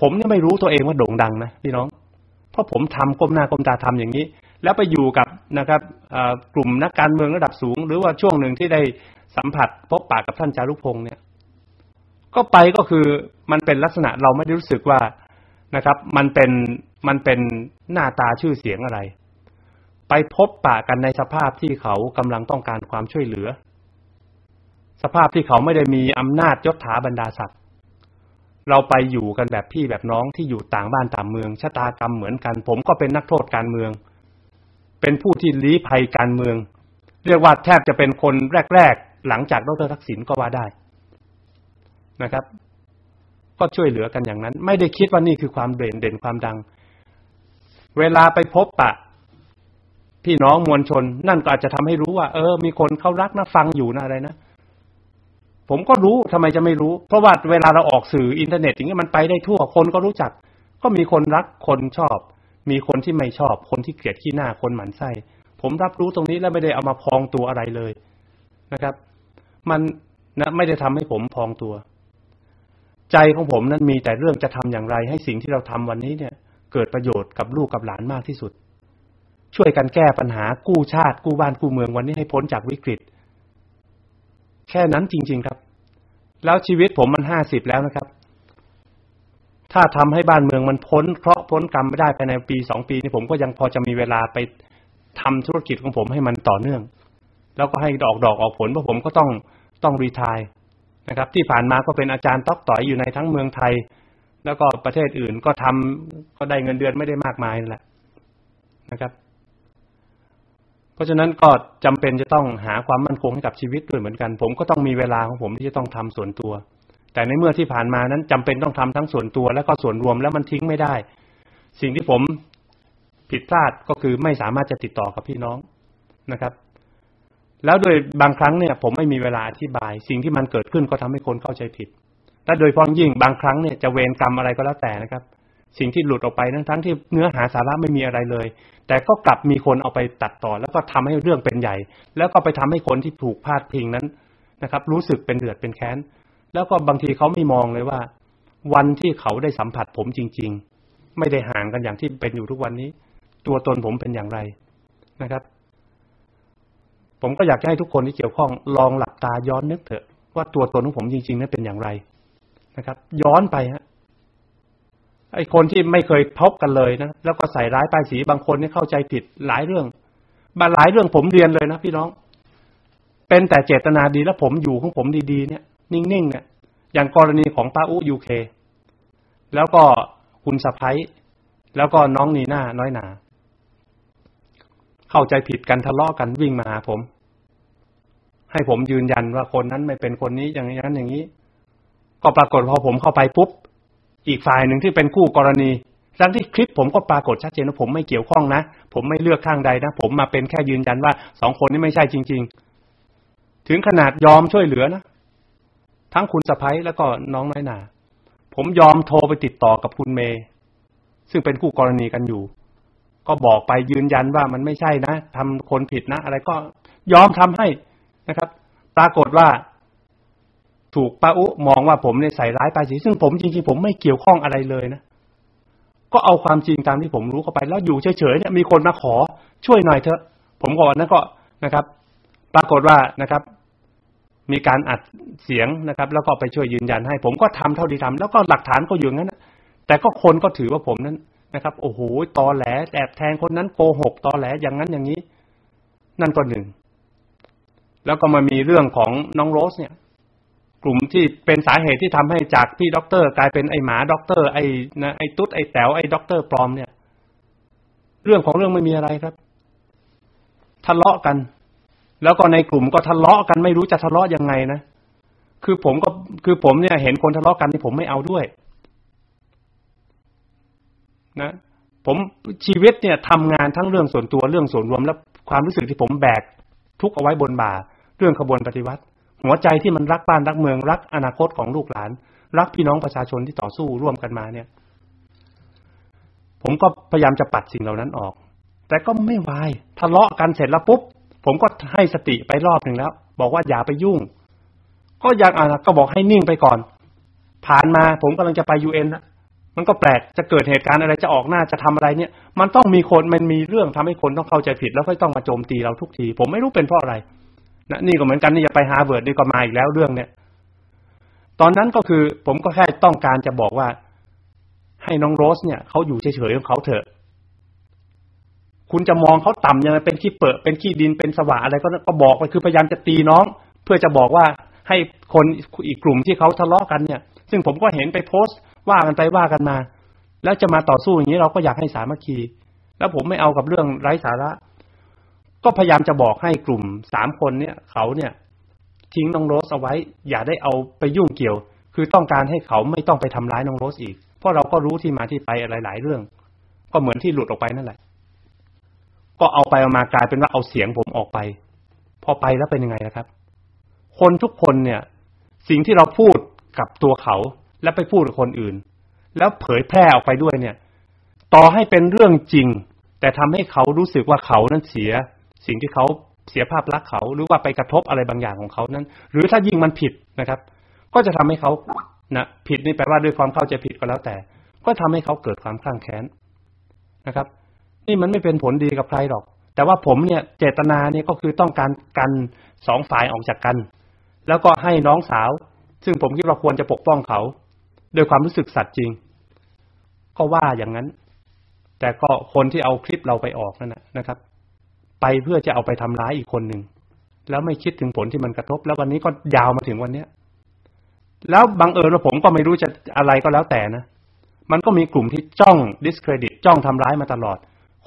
ผมเนี่ยไม่รู้ตัวเองว่าโด่งดังนะพี่น้องเพราะผมทำก้มหน้าก้มตาทำอย่างนี้แล้วไปอยู่กับนะครับกลุ่มนักการเมืองระดับสูงหรือว่าช่วงหนึ่งที่ได้สัมผัสพบปากกับท่านจารุพงษ์เนี่ยก็ไปก็คือมันเป็นลักษณะเราไม่ได้รู้สึกว่านะครับมันเป็นหน้าตาชื่อเสียงอะไรไปพบปะกันในสภาพที่เขากำลังต้องการความช่วยเหลือสภาพที่เขาไม่ได้มีอำนาจยศถาบรรดาศักดิ์เราไปอยู่กันแบบพี่แบบน้องที่อยู่ต่างบ้านต่างเมืองชะตากรรมเหมือนกันผมก็เป็นนักโทษการเมืองเป็นผู้ที่ลี้ภัยการเมืองเรียกว่าแทบจะเป็นคนแรกๆหลังจากดร.ทักษิณก็ว่าได้นะครับก็ช่วยเหลือกันอย่างนั้นไม่ได้คิดว่านี่คือความเด่นความดังเวลาไปพบปะพี่น้องมวลชนนั่นก็อาจจะทำให้รู้ว่ามีคนเขารักนะฟังอยู่นะอะไรนะผมก็รู้ทำไมจะไม่รู้เพราะว่าเวลาเราออกสื่ออินเทอร์เน็ตอย่างเงี้ยมันไปได้ทั่วคนก็รู้จักก็มีคนรักคนชอบมีคนที่ไม่ชอบคนที่เกลียดขี้หน้าคนหมั่นไส้ผมรับรู้ตรงนี้แล้วไม่ได้เอามาพองตัวอะไรเลยนะครับมันนะไม่ได้ทำให้ผมพองตัวใจของผมนั้นมีแต่เรื่องจะทำอย่างไรให้สิ่งที่เราทำวันนี้เนี่ยเกิดประโยชน์กับลูกกับหลานมากที่สุดช่วยกันแก้ปัญหากู้ชาติกู้บ้านกู้เมืองวันนี้ให้พ้นจากวิกฤตแค่นั้นจริงๆครับแล้วชีวิตผมมัน50แล้วนะครับถ้าทำให้บ้านเมืองมันพ้นเคราะห์พ้นกรรมไม่ได้ภายในปี 2 ปีนี้ผมก็ยังพอจะมีเวลาไปทำธุรกิจของผมให้มันต่อเนื่องแล้วก็ให้ดอกออกผลเพราะผมก็ต้องรีไทร์นะครับที่ผ่านมาก็เป็นอาจารย์ต๊อกต่อยอยู่ในทั้งเมืองไทยแล้วก็ประเทศอื่นก็ทำก็ได้เงินเดือนไม่ได้มากมายแหละนะครับเพราะฉะนั้นก็จำเป็นจะต้องหาความมั่นคงให้กับชีวิตด้วยเหมือนกันผมก็ต้องมีเวลาของผมที่จะต้องทำส่วนตัวแต่ในเมื่อที่ผ่านมานั้นจำเป็นต้องทำทั้งส่วนตัวและก็ส่วนรวมแล้วมันทิ้งไม่ได้สิ่งที่ผมผิดพลาดก็คือไม่สามารถจะติดต่อกับพี่น้องนะครับแล้วโดยบางครั้งเนี่ยผมไม่มีเวลาอธิบายสิ่งที่มันเกิดขึ้นก็ทำให้คนเข้าใจผิดและโดยพ้องยิ่งบางครั้งเนี่ยจะเวรกรรมอะไรก็แล้วแต่นะครับสิ่งที่หลุดออกไปนั้นทั้งที่เนื้อหาสาระไม่มีอะไรเลยแต่ก็กลับมีคนเอาไปตัดต่อแล้วก็ทำให้เรื่องเป็นใหญ่แล้วก็ไปทำให้คนที่ถูกพาดพิงนั้นนะครับรู้สึกเป็นเดือดเป็นแค้นแล้วก็บางทีเขาไม่มองเลยว่าวันที่เขาได้สัมผัสผมจริง ไม่ได้ห่างกันอย่างที่เป็นอยู่ทุกวันนี้ตัวตนผมเป็นอย่างไรนะครับผมก็อยากให้ทุกคนที่เกี่ยวข้องลองหลับตาย้อนนึกเถอะว่าตัวตนของผมจริงๆนั้นเป็นอย่างไรนะครับย้อนไปฮะไอ้คนที่ไม่เคยพบกันเลยนะแล้วก็ใส่ร้ายป้ายสีบางคนนี่เข้าใจผิดหลายเรื่องมาหลายเรื่องผมเรียนเลยนะพี่น้องเป็นแต่เจตนาดีและผมอยู่ของผมดีๆเนี่ยนิ่งๆเนี่ยอย่างกรณีของป้าอู๋ยูเคแล้วก็คุณสะพ้ายแล้วก็น้องนีน่าน้อยหนาเข้าใจผิดกันทะเลาะกันวิ่งมาหาผมให้ผมยืนยันว่าคนนั้นไม่เป็นคนนี้อย่างนั้นอย่างนี้ก็ปรากฏพอผมเข้าไปปุ๊บอีกฝ่ายหนึ่งที่เป็นคู่กรณีทั้งที่คลิปผมก็ปรากฏชัดเจนว่าผมไม่เกี่ยวข้องนะผมไม่เลือกข้างใดนะผมมาเป็นแค่ยืนยันว่าสองคนนี้ไม่ใช่จริงๆถึงขนาดยอมช่วยเหลือนะทั้งคุณสะพ้ายแล้วก็น้องน้อยหนาผมยอมโทรไปติดต่อกับคุณเมย์ซึ่งเป็นคู่กรณีกันอยู่ก็บอกไปยืนยันว่ามันไม่ใช่นะทำคนผิดนะอะไรก็ยอมทำให้นะครับปรากฏว่าถูกป้าอุมองว่าผมเนี่ยใส่ร้ายป้าสีซึ่งผมจริงๆผมไม่เกี่ยวข้องอะไรเลยนะก็เอาความจริงตามที่ผมรู้เข้าไปแล้วอยู่เฉยๆเนี่ยมีคนมาขอช่วยหน่อยเถอะผมก่อนนะก็นะครับปรากฏว่านะครับมีการอัดเสียงนะครับแล้วก็ไปช่วยยืนยันให้ผมก็ทำเท่าที่ทำแล้วก็หลักฐานก็อยู่งั้นนะแต่ก็คนก็ถือว่าผมนั้นนะครับโอ้โหตอแหลแอบแทงคนนั้นโกหกตอแหลอย่างนั้นอย่างนี้นั่นก็หนึ่งแล้วก็มามีเรื่องของน้องโรสเนี่ยกลุ่มที่เป็นสาเหตุที่ทำให้จากพี่ด็อกเตอร์กลายเป็นไอหมาด็อกเตอร์ไอนะไอตุ๊ดไอแต๋วไอด็อกเตอร์ปลอมเนี่ยเรื่องของเรื่องไม่มีอะไรครับทะเลาะกันแล้วก็ในกลุ่มก็ทะเลาะกันไม่รู้จะทะเลาะยังไงนะคือผมเนี่ยเห็นคนทะเลาะกันที่ผมไม่เอาด้วยนะผมชีวิตเนี่ยทำงานทั้งเรื่องส่วนตัวเรื่องส่วนรวมและความรู้สึกที่ผมแบกทุกเอาไว้บนบ่าเรื่องขบวนปฏิวัติหัวใจที่มันรักบ้านรักเมืองรักอนาคตของลูกหลานรักพี่น้องประชาชนที่ต่อสู้ร่วมกันมาเนี่ยผมก็พยายามจะปัดสิ่งเหล่านั้นออกแต่ก็ไม่วายทะเลาะกันเสร็จแล้วปุ๊บผมก็ให้สติไปรอบหนึ่งแล้วบอกว่าอย่าไปยุ่งก็ยังก็บอกให้นิ่งไปก่อนผ่านมาผมกำลังจะไป UN นะมันก็แปลกจะเกิดเหตุการณ์อะไรจะออกหน้าจะทำอะไรเนี่ยมันต้องมีคนมันมีเรื่องทำให้คนต้องเข้าใจผิดแล้วก็ต้องมาโจมตีเราทุกทีผมไม่รู้เป็นเพราะอะไรนะนี่ก็เหมือนกันนี่จะไปฮาร์วาร์ดนี่ก็มาอีกแล้วเรื่องเนี่ยตอนนั้นก็คือผมก็แค่ต้องการจะบอกว่าให้น้องโรสเนี่ยเขาอยู่เฉยๆของเขาเถอะคุณจะมองเขาต่ำยังไงเป็นขี้เปอะเป็นขี้ดินเป็นสว่าอะไรก็บอกไปคือพยายามจะตีน้องเพื่อจะบอกว่าให้คนอีกกลุ่มที่เขาทะเลาะกันเนี่ยซึ่งผมก็เห็นไปโพสต์ว่ากันไปว่ากันมาแล้วจะมาต่อสู้อย่างนี้เราก็อยากให้สามัคคีแล้วผมไม่เอากับเรื่องไร้สาระก็พยายามจะบอกให้กลุ่มสามคนเนี่ยเขาเนี่ยทิ้งน้องโรสเอาไว้อย่าได้เอาไปยุ่งเกี่ยวคือต้องการให้เขาไม่ต้องไปทำร้ายน้องโรสอีกเพราะเราก็รู้ที่มาที่ไปหลายๆเรื่องก็เหมือนที่หลุดออกไปนั่นแหละก็เอาไปเอามากลายเป็นว่าเอาเสียงผมออกไปพอไปแล้วเป็นยังไงนะครับคนทุกคนเนี่ยสิ่งที่เราพูดกับตัวเขาและไปพูดกับคนอื่นแล้วเผยแพร่ออกไปด้วยเนี่ยต่อให้เป็นเรื่องจริงแต่ทำให้เขารู้สึกว่าเขานั้นเสียสิ่งที่เขาเสียภาพลักษณ์เขาหรือว่าไปกระทบอะไรบางอย่างของเขานั้นหรือถ้ายิ่งมันผิดนะครับก็จะทำให้เขานะผิดนี่แปลว่าด้วยความเข้าใจผิดก็แล้วแต่ก็ทำให้เขาเกิดความคลั่งแค้นนะครับนี่มันไม่เป็นผลดีกับใครหรอกแต่ว่าผมเนี่ยเจตนาเนี่ยก็คือต้องการกันสองฝ่ายออกจากกันแล้วก็ให้น้องสาวซึ่งผมคิดว่าควรจะปกป้องเขาโดยความรู้สึกสัตย์จริงก็ว่าอย่างนั้นแต่ก็คนที่เอาคลิปเราไปออกนั่นนะครับไปเพื่อจะเอาไปทำร้ายอีกคนหนึ่งแล้วไม่คิดถึงผลที่มันกระทบแล้ววันนี้ก็ยาวมาถึงวันเนี้ยแล้วบังเอิญว่าผมก็ไม่รู้จะอะไรก็แล้วแต่นะมันก็มีกลุ่มที่จ้อง discredit จ้องทำร้ายมาตลอด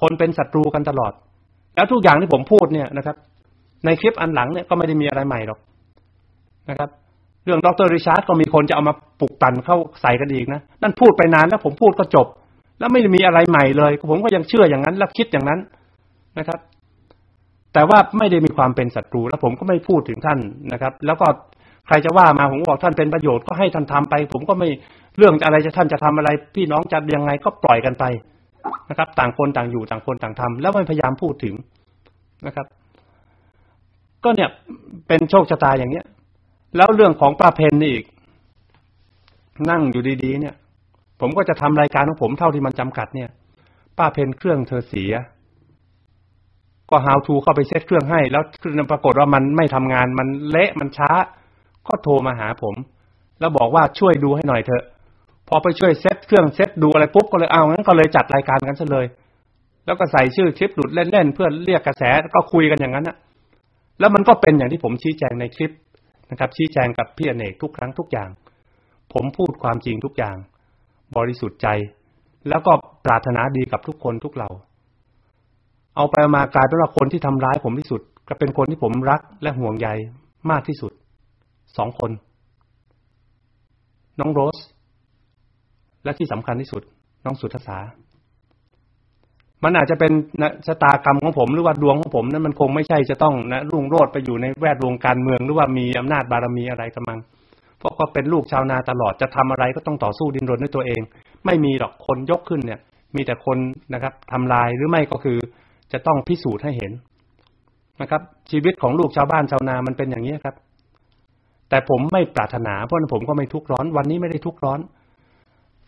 คนเป็นศัตรูกันตลอดแล้วทุกอย่างที่ผมพูดเนี่ยนะครับในคลิปอันหลังเนี่ยก็ไม่ได้มีอะไรใหม่หรอกนะครับเรื่องดร.ริชาร์ดก็มีคนจะเอามาปลุกปั่นเข้าใส่กันอีกนะนั่นพูดไปนานแล้วผมพูดก็จบแล้วไม่มีอะไรใหม่เลยผมก็ยังเชื่ออย่างนั้นและคิดอย่างนั้นนะครับแต่ว่าไม่ได้มีความเป็นศัตรูแล้วผมก็ไม่พูดถึงท่านนะครับแล้วก็ใครจะว่ามาผมบอกท่านเป็นประโยชน์ก็ให้ท่านทำไปผมก็ไม่เรื่องอะไรจะท่านจะทำอะไรพี่น้องจะยังไงก็ปล่อยกันไปนะครับต่างคนต่างอยู่ต่างคนต่างทำแล้วมันพยายามพูดถึงนะครับก็เนี่ยเป็นโชคชะตาอย่างเนี้ยแล้วเรื่องของป้าเพนนี่อีกนั่งอยู่ดีๆเนี่ยผ ผมก็จะทำรายการของผมเท่าที่มันจำกัดเนี่ยป้าเพนเครื่องเธอเสียก็ how to เข้าไปเซ็ตเครื่องให้แล้วปรากฏว่ามันไม่ทำงานมันเละมันช้าก็โทรมาหาผมแล้วบอกว่าช่วยดูให้หน่อยเถอะพอไปช่วยเซ็ตเครื่องเซ็ตดูอะไรปุ๊บก็เลยเอางั้นก็เลยจัดรายการกันซะเลยแล้วก็ใส่ชื่อคลิปหลุดเล่นๆเพื่อเรียกกระแสก็คุยกันอย่างนั้นนะแล้วมันก็เป็นอย่างที่ผมชี้แจงในคลิปนะครับชี้แจงกับพี่อเนกทุกครั้งทุกอย่างผมพูดความจริงทุกอย่างบริสุทธิ์ใจแล้วก็ปรารถนาดีกับทุกคนทุกเราเอาไปมากลายเป็นว่าคนที่ทำร้ายผมที่สุดก็เป็นคนที่ผมรักและห่วงใยมากที่สุดสองคนน้องโรสและที่สำคัญที่สุดน้องสุทธามันอาจจะเป็นชะตากรรมของผมหรือว่าดวงของผมนั้นมันคงไม่ใช่จะต้องนะรุ่งโรจน์ไปอยู่ในแวดวงการเมืองหรือว่ามีอำนาจบารมีอะไรกำลังเพราะก็เป็นลูกชาวนาตลอดจะทำอะไรก็ต้องต่อสู้ดิ้นรนด้วยตัวเองไม่มีหรอกคนยกขึ้นเนี่ยมีแต่คนนะครับทำลายหรือไม่ก็คือจะต้องพิสูจน์ให้เห็นนะครับชีวิตของลูกชาวบ้านชาวนามันเป็นอย่างนี้ครับแต่ผมไม่ปรารถนาเพราะผมก็ไม่ทุกข์ร้อนวันนี้ไม่ได้ทุกข์ร้อน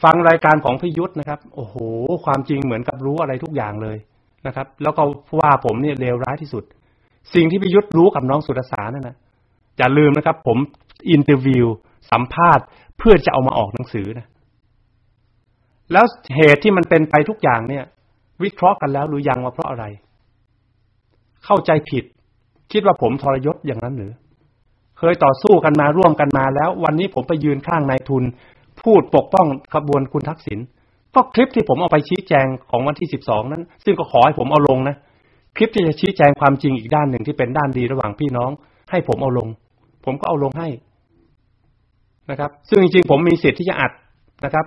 ฟังรายการของพี่ยุทธนะครับโอ้โหความจริงเหมือนกับรู้อะไรทุกอย่างเลยนะครับแล้วก็ว่าผมเนี่ยเลวร้ายที่สุดสิ่งที่พี่ยุทธรู้กับน้องสุรสานั่นนะอย่าลืมนะครับผมอินเตอร์วิวสัมภาษณ์เพื่อจะเอามาออกหนังสือนะแล้วเหตุที่มันเป็นไปทุกอย่างเนี่ยวิเคราะห์กันแล้วหรือยังว่าเพราะอะไรเข้าใจผิดคิดว่าผมทรยศอย่างนั้นหรือเคยต่อสู้กันมาร่วมกันมาแล้ววันนี้ผมไปยืนข้างนายทุนพูดปกป้องขบวนคุณทักษิณก็คลิปที่ผมเอาไปชี้แจงของวันที่12นั้นซึ่งก็ขอให้ผมเอาลงนะคลิปที่จะชี้แจงความจริงอีกด้านหนึ่งที่เป็นด้านดีระหว่างพี่น้องให้ผมเอาลงผมก็เอาลงให้นะครับซึ่งจริงๆผมมีสิทธิ์ที่จะอัดนะครับ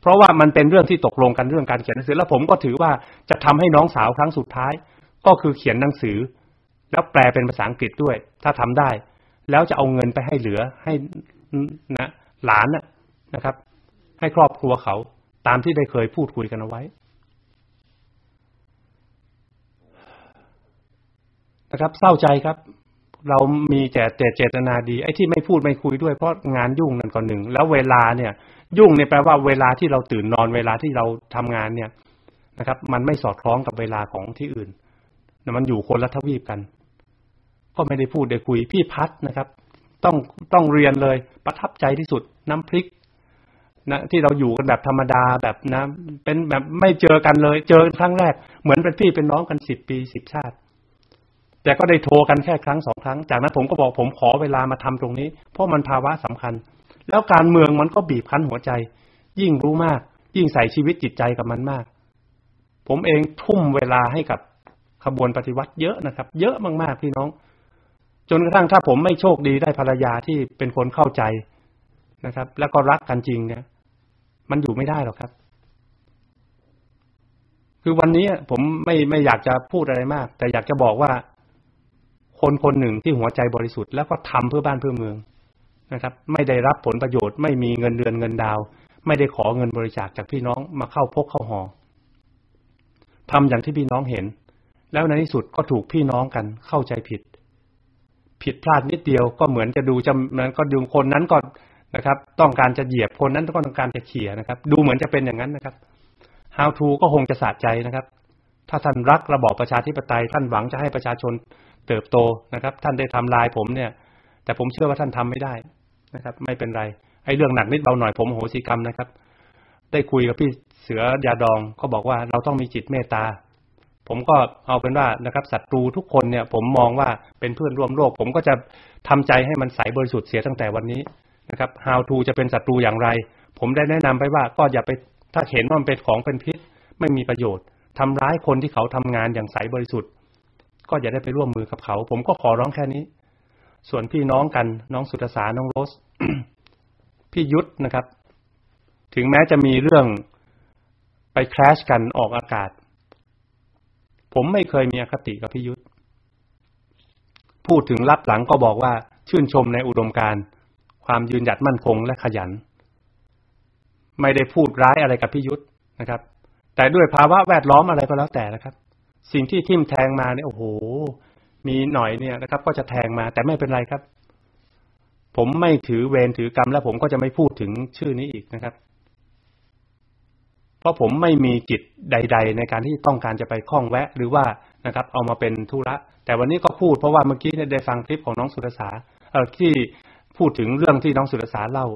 เพราะว่ามันเป็นเรื่องที่ตกลงกันเรื่องการเขียนหนังสือแล้วผมก็ถือว่าจะทำให้น้องสาวครั้งสุดท้ายก็คือเขียนหนังสือแล้วแปลเป็นภาษาอังกฤษด้วยถ้าทำได้แล้วจะเอาเงินไปให้เหลือให้นะหลานนะครับให้ครอบครัวเขาตามที่ได้เคยพูดคุยกันเอาไว้นะครับเศร้าใจครับเรามีแต่เจตนาดีไอ้ที่ไม่พูดไม่คุยด้วยเพราะงานยุ่งนั่นก่อนหนึ่งแล้วเวลาเนี่ยยุ่งเนี่ยแปลว่าเวลาที่เราตื่นนอนเวลาที่เราทำงานเนี่ยนะครับมันไม่สอดคล้องกับเวลาของที่อื่นมันอยู่คนละทวีปกันก็ไม่ได้พูดได้คุยพี่พัฒนะครับต้องเรียนเลยประทับใจที่สุดน้ำพริกนะที่เราอยู่กันแบบธรรมดาแบบนะเป็นแบบไม่เจอกันเลยเจอครั้งแรกเหมือนเป็นพี่เป็นน้องกัน10 ปี 10 ชาติแต่ก็ได้โทรกันแค่ครั้งสองครั้งจากนั้นผมก็บอกผมขอเวลามาทำตรงนี้เพราะมันภาวะสำคัญแล้วการเมืองมันก็บีบคั้นหัวใจยิ่งรู้มากยิ่งใส่ชีวิตจิตใจกับมันมากผมเองทุ่มเวลาให้กับขบวนปฏิวัติเยอะนะครับเยอะมากๆพี่น้องจนกระทั่งถ้าผมไม่โชคดีได้ภรรยาที่เป็นคนเข้าใจนะครับแล้วก็รักกันจริงเนี่ยมันอยู่ไม่ได้หรอกครับคือวันนี้ผมไม่อยากจะพูดอะไรมากแต่อยากจะบอกว่าคนคนหนึ่งที่หัวใจบริสุทธิ์แล้วก็ทำเพื่อบ้านเพื่อเมืองนะครับไม่ได้รับผลประโยชน์ไม่มีเงินเดือนเงินดาวไม่ได้ขอเงินบริจาคจากพี่น้องมาเข้าพกเข้าหอทำอย่างที่พี่น้องเห็นแล้วในที่สุดก็ถูกพี่น้องกันเข้าใจผิดพลาดนิดเดียวก็เหมือนจะดูจำนั้นก็ดึงคนนั้นก่อนนะครับต้องการจะเหยียบคนนั้นก็ต้องการจะเขี่ยนะครับดูเหมือนจะเป็นอย่างนั้นนะครับ How to ก็คงจะสะใจนะครับถ้าท่านรักระบอบประชาธิปไตยท่านหวังจะให้ประชาชนเติบโตนะครับท่านได้ทำลายผมเนี่ยแต่ผมเชื่อว่าท่านทำไม่ได้นะครับไม่เป็นไรไอ้เรื่องหนักนิดเบาหน่อยผมโหสิกรรมนะครับได้คุยกับพี่เสือยาดองเขาบอกว่าเราต้องมีจิตเมตตาผมก็เอาเป็นว่านะครับศัตรูทุกคนเนี่ยผมมองว่าเป็นเพื่อนร่วมโลกผมก็จะทำใจให้มันใสบริสุทธิ์เสียตั้งแต่วันนี้นะครับ How to จะเป็นศัตรูอย่างไรผมได้แนะนำไปว่าก็อย่าไปถ้าเห็นว่ามันเป็นของเป็นพิษไม่มีประโยชน์ทำร้ายคนที่เขาทำงานอย่างใสบริสุทธิ์ก็อย่าได้ไปร่วมมือกับเขาผมก็ขอร้องแค่นี้ส่วนพี่น้องกันน้องสุทธาน้องโรส พี่ยุทธนะครับถึงแม้จะมีเรื่องไปแครชกันออกอากาศผมไม่เคยมีอคติกับพี่ยุทธพูดถึงลับหลังก็บอกว่าชื่นชมในอุดมการณ์ความยืนหยัดมั่นคงและขยันไม่ได้พูดร้ายอะไรกับพี่ยุทธนะครับแต่ด้วยภาวะแวดล้อมอะไรก็แล้วแต่นะครับสิ่งที่ทิ่มแทงมาเนี่ยโอ้โหมีหน่อยเนี่ยนะครับก็จะแทงมาแต่ไม่เป็นไรครับผมไม่ถือเวรถือกรรมและผมก็จะไม่พูดถึงชื่อนี้อีกนะครับ ราะผมไม่มีกิจใดๆในการที่ต้องการจะไปคล้องแวะหรือว่านะครับเอามาเป็นธุระแต่วันนี้ก็พูดเพราะว่าเมื่อกี้ได้ฟังคลิปของน้องสุรสาที่พูดถึงเรื่องที่น้องสุรสาเล่า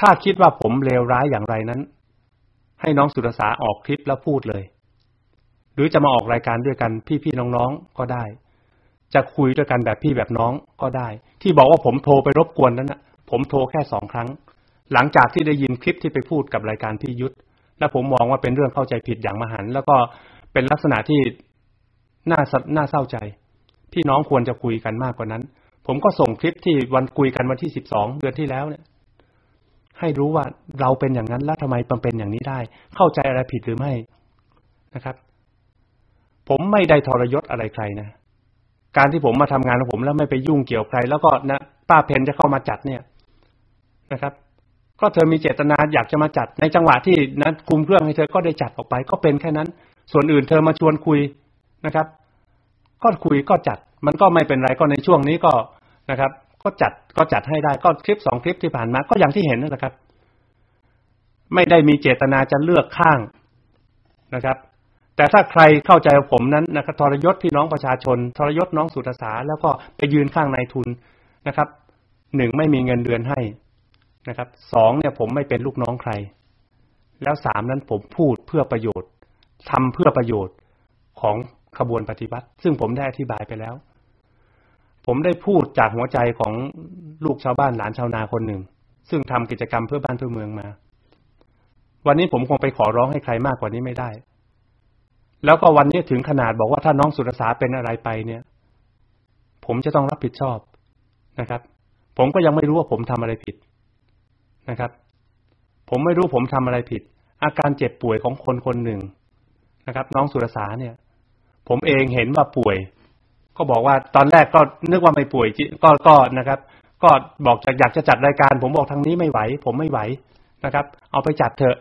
ถ้าคิดว่าผมเลวร้ายอย่างไรนั้นให้น้องสุรสาออกคลิปแล้วพูดเลยหรือจะมาออกรายการด้วยกันพี่ๆน้องๆก็ได้จะคุยด้วยกันแบบพี่แบบน้องก็ได้ที่บอกว่าผมโทรไปรบกวนนั้นนะผมโทรแค่2ครั้งหลังจากที่ได้ยินคลิปที่ไปพูดกับรายการพี่ยุทธและผมมองว่าเป็นเรื่องเข้าใจผิดอย่างมหันต์แล้วก็เป็นลักษณะที่น่าเศร้าใจพี่น้องควรจะคุยกันมากกว่านั้นผมก็ส่งคลิปที่วันคุยกันวันที่12เดือนที่แล้วเนี่ยให้รู้ว่าเราเป็นอย่างนั้นแล้วทำไมมันเป็นอย่างนี้ได้เข้าใจอะไรผิดหรือไม่นะครับผมไม่ได้ทรยศอะไรใครนะการที่ผมมาทำงานของผมแล้วไม่ไปยุ่งเกี่ยวใครแล้วก็นะป้าเพนจะเข้ามาจัดเนี่ยนะครับก็เธอมีเจตนาอยากจะมาจัดในจังหวะที่นะคุมเครื่องให้เธอก็ได้จัดออกไปก็เป็นแค่นั้นส่วนอื่นเธอมาชวนคุยนะครับก็คุยก็จัดมันก็ไม่เป็นไรก็ในช่วงนี้ก็นะครับก็จัดให้ได้ก็คลิป2คลิปที่ผ่านมาก็อย่างที่เห็นนั่นแหละครับไม่ได้มีเจตนาจะเลือกข้างนะครับแต่ถ้าใครเข้าใจผมนั้นนะครับทรยศพี่น้องประชาชนทรยศน้องสุทธาแล้วก็ไปยืนข้างนายทุนนะครับ1ไม่มีเงินเดือนให้นะครับ2เนี่ยผมไม่เป็นลูกน้องใครแล้ว3นั้นผมพูดเพื่อประโยชน์ทำเพื่อประโยชน์ของขบวนปฏิวัติซึ่งผมได้อธิบายไปแล้วผมได้พูดจากหัวใจของลูกชาวบ้านหลานชาวนาคนหนึ่งซึ่งทำกิจกรรมเพื่อบ้านเพื่อเมืองมาวันนี้ผมคงไปขอร้องให้ใครมากกว่านี้ไม่ได้แล้วก็วันนี้ถึงขนาดบอกว่าถ้าน้องสุรสาเป็นอะไรไปเนี่ยผมจะต้องรับผิดชอบนะครับผมก็ยังไม่รู้ว่าผมทำอะไรผิดนะครับผมไม่รู้ผมทำอะไรผิดอาการเจ็บป่วยของคนคนหนึ่งนะครับน้องสุรสาเนี่ยผมเองเห็นว่าป่วยก็บอกว่าตอนแรกก็นึกว่าไม่ป่วยก็นะครับก็บอกอยากจะจัดรายการผมบอกทางนี้ไม่ไหวผมไม่ไหวนะครับเอาไปจัดเถอะ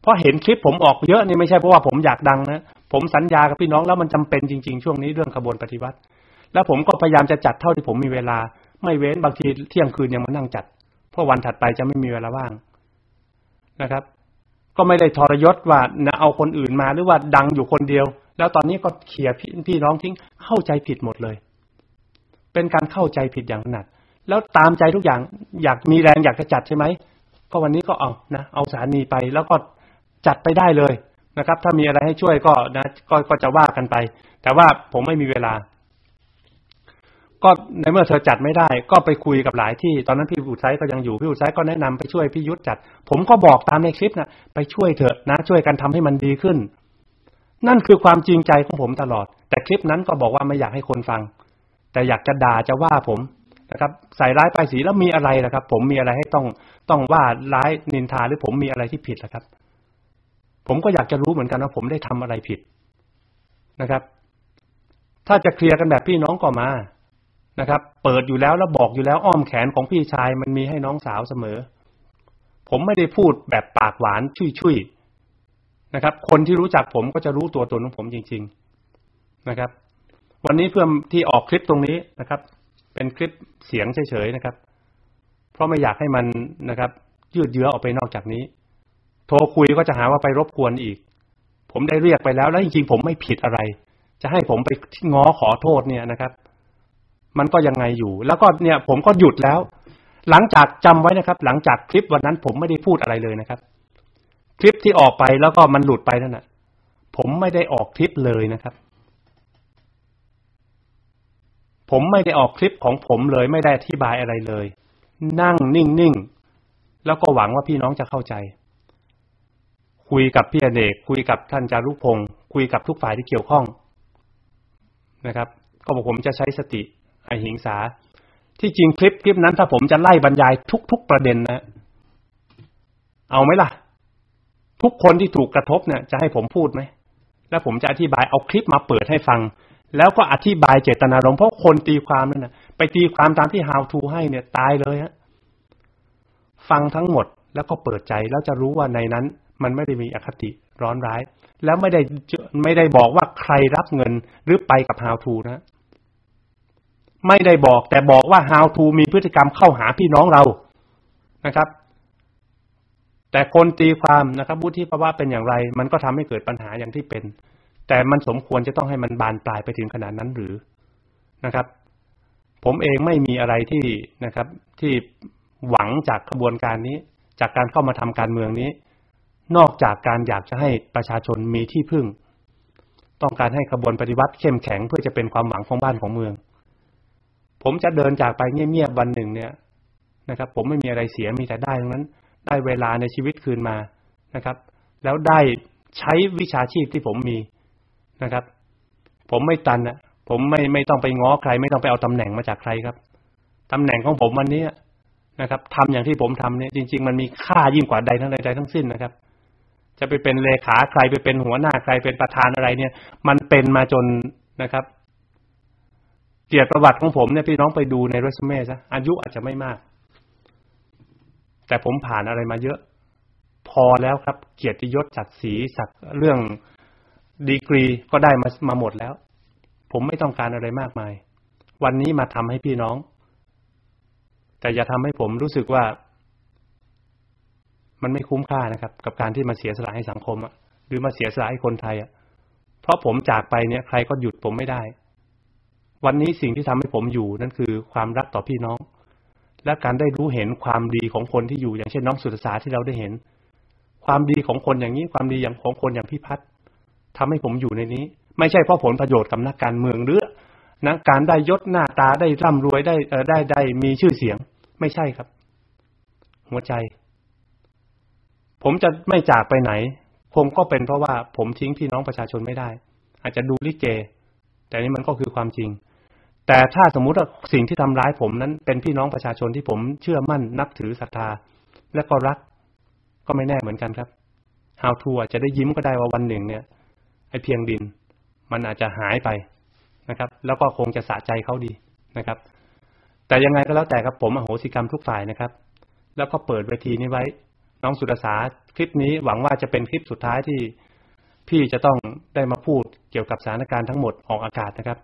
เพราะเห็นคลิปผมออกเยอะนี่ไม่ใช่เพราะว่าผมอยากดังนะผมสัญญากับพี่น้องแล้วมันจำเป็นจริงๆช่วงนี้เรื่องขบวนปฏิวัติแล้วผมก็พยายามจะจัดเท่าที่ผมมีเวลาไม่เว้นบางทีเที่ยงคืนยังมานั่งจัดเพราะวันถัดไปจะไม่มีเวลาว่างนะครับก็ไม่ได้ทรยศว่านะเอาคนอื่นมาหรือว่าดังอยู่คนเดียวแล้วตอนนี้ก็เขี่ยพี่น้องทิ้งเข้าใจผิดหมดเลยเป็นการเข้าใจผิดอย่างหนักแล้วตามใจทุกอย่างอยากมีแรงอยากจะจัดใช่ไหมก็วันนี้ก็เอานะเอาสามีไปแล้วก็จัดไปได้เลยนะครับถ้ามีอะไรให้ช่วยก็นะก็จะว่ากันไปแต่ว่าผมไม่มีเวลาก็ในเมื่อเธอจัดไม่ได้ก็ไปคุยกับหลายที่ตอนนั้นพี่อุทัยก็ยังอยู่พี่อุทัยก็แนะนำไปช่วยพี่ยุทธจัดผมก็บอกตามในคลิปนะไปช่วยเถอะนะช่วยกันทำให้มันดีขึ้นนั่นคือความจริงใจของผมตลอดแต่คลิปนั้นก็บอกว่าไม่อยากให้คนฟังแต่อยากจะด่าจะว่าผมนะครับใส่ร้ายป้ายสีแล้วมีอะไรล่ะครับผมมีอะไรให้ต้องว่าร้ายนินทาหรือผมมีอะไรที่ผิดล่ะครับผมก็อยากจะรู้เหมือนกันว่าผมได้ทำอะไรผิดนะครับถ้าจะเคลียร์กันแบบพี่น้องก็มานะครับเปิดอยู่แล้วแล้วบอกอยู่แล้วอ้อมแขนของพี่ชายมันมีให้น้องสาวเสมอผมไม่ได้พูดแบบปากหวานชุ่ยๆนะครับคนที่รู้จักผมก็จะรู้ตัวตนของผมจริงๆนะครับวันนี้เพื่อที่ออกคลิปตรงนี้นะครับเป็นคลิปเสียงเฉยๆนะครับเพราะไม่อยากให้มันนะครับยืดเยื้อออกไปนอกจากนี้โทรคุยก็จะหาว่าไปรบกวนอีกผมได้เรียกไปแล้วแล้วจริงๆผมไม่ผิดอะไรจะให้ผมไปง้อขอโทษเนี่ยนะครับมันก็ยังไงอยู่แล้วก็เนี่ยผมก็หยุดแล้วหลังจากจำไว้นะครับหลังจากคลิปวันนั้นผมไม่ได้พูดอะไรเลยนะครับคลิปที่ออกไปแล้วก็มันหลุดไปนั่นน่ะผมไม่ได้ออกคลิปเลยนะครับผมไม่ได้ออกคลิปของผมเลยไม่ได้อธิบายอะไรเลยนั่งนิ่งๆแล้วก็หวังว่าพี่น้องจะเข้าใจคุยกับพี่อเนกคุยกับท่านจารุพงศ์คุยกับทุกฝ่ายที่เกี่ยวข้องนะครับก็บอกผมจะใช้สติอหิงสาที่จริงคลิปนั้นถ้าผมจะไล่บรรยายทุกประเด็นนะเอาไหมล่ะทุกคนที่ถูกกระทบเนี่ยจะให้ผมพูดไหมแล้วผมจะอธิบายเอาคลิปมาเปิดให้ฟังแล้วก็อธิบายเจตนารมณ์เพราะคนตีความนั่นนะไปตีความตามที่ how to ให้เนี่ยตายเลยฮะฟังทั้งหมดแล้วก็เปิดใจแล้วจะรู้ว่าในนั้นมันไม่ได้มีอคติร้อนร้ายแล้วไม่ได้บอกว่าใครรับเงินหรือไปกับ how to นะไม่ได้บอกแต่บอกว่า how to มีพฤติกรรมเข้าหาพี่น้องเรานะครับ แต่คนตีความนะครับวุฒิภาวะเป็นอย่างไรมันก็ทำให้เกิดปัญหาอย่างที่เป็นแต่มันสมควรจะต้องให้มันบานปลายไปถึงขนาดนั้นหรือนะครับผมเองไม่มีอะไรที่นะครับที่หวังจากกระบวนการนี้จากการเข้ามาทำการเมืองนี้นอกจากการอยากจะให้ประชาชนมีที่พึ่งต้องการให้กระบวนปฏิวัติเข้มแข็งเพื่อจะเป็นความหวังของบ้านของเมืองผมจะเดินจากไปเงียบๆวันหนึ่งเนี่ยนะครับผมไม่มีอะไรเสียมีแต่ได้ทั้งนั้นได้เวลาในชีวิตคืนมานะครับแล้วได้ใช้วิชาชีพที่ผมมีนะครับผมไม่ตันนะผมไม่ต้องไปง้อใครไม่ต้องไปเอาตำแหน่งมาจากใครครับตำแหน่งของผมวันนี้นะครับทำอย่างที่ผมทำเนี่ยจริงๆมันมีค่ายิ่งกว่าใดทั้งสิ้นนะครับจะไปเป็นเลขาใครไปเป็นหัวหน้าใครเป็นประธานอะไรเนี่ยมันเป็นมาจนนะครับเกียรติประวัติของผมเนี่ยพี่น้องไปดูในเรซูเม่ซะอายุอาจจะไม่มากแต่ผมผ่านอะไรมาเยอะพอแล้วครับเกียรติยศศักดิ์ศรีศักดิ์เรื่องดีกรีก็ได้มาหมดแล้วผมไม่ต้องการอะไรมากมายวันนี้มาทำให้พี่น้องแต่อย่าทำให้ผมรู้สึกว่ามันไม่คุ้มค่านะครับกับการที่มาเสียสละให้สังคมหรือมาเสียสละให้คนไทยเพราะผมจากไปเนี่ยใครก็หยุดผมไม่ได้วันนี้สิ่งที่ทำให้ผมอยู่นั่นคือความรักต่อพี่น้องและการได้รู้เห็นความดีของคนที่อยู่อย่างเช่นน้องสุทธศาที่เราได้เห็นความดีของคนอย่างนี้ความดีอย่างของคนอย่างพี่พัฒน์ทำให้ผมอยู่ในนี้ไม่ใช่เพราะผลประโยชน์กับนักการเมืองหรือนะการได้ยศหน้าตาได้ร่ำรวยได้มีชื่อเสียงไม่ใช่ครับหัวใจผมจะไม่จากไปไหนคงก็เป็นเพราะว่าผมทิ้งพี่น้องประชาชนไม่ได้อาจจะดูลิเกแต่นี่มันก็คือความจริงแต่ถ้าสมมุติว่าสิ่งที่ทำร้ายผมนั้นเป็นพี่น้องประชาชนที่ผมเชื่อมั่นนับถือศรัทธาและก็รักก็ไม่แน่เหมือนกันครับ How to จะได้ยิ้มก็ได้ว่าวันหนึ่งเนี่ยไอ้เพียงดินมันอาจจะหายไปนะครับแล้วก็คงจะสะใจเขาดีนะครับแต่ยังไงก็แล้วแต่ครับผมอโหสิกรรมทุกฝ่ายนะครับแล้วก็เปิดเวทีนี้ไว้น้องสุดาสาคลิปนี้หวังว่าจะเป็นคลิปสุดท้ายที่พี่จะต้องได้มาพูดเกี่ยวกับสถานการณ์ทั้งหมดออกอากาศนะครับ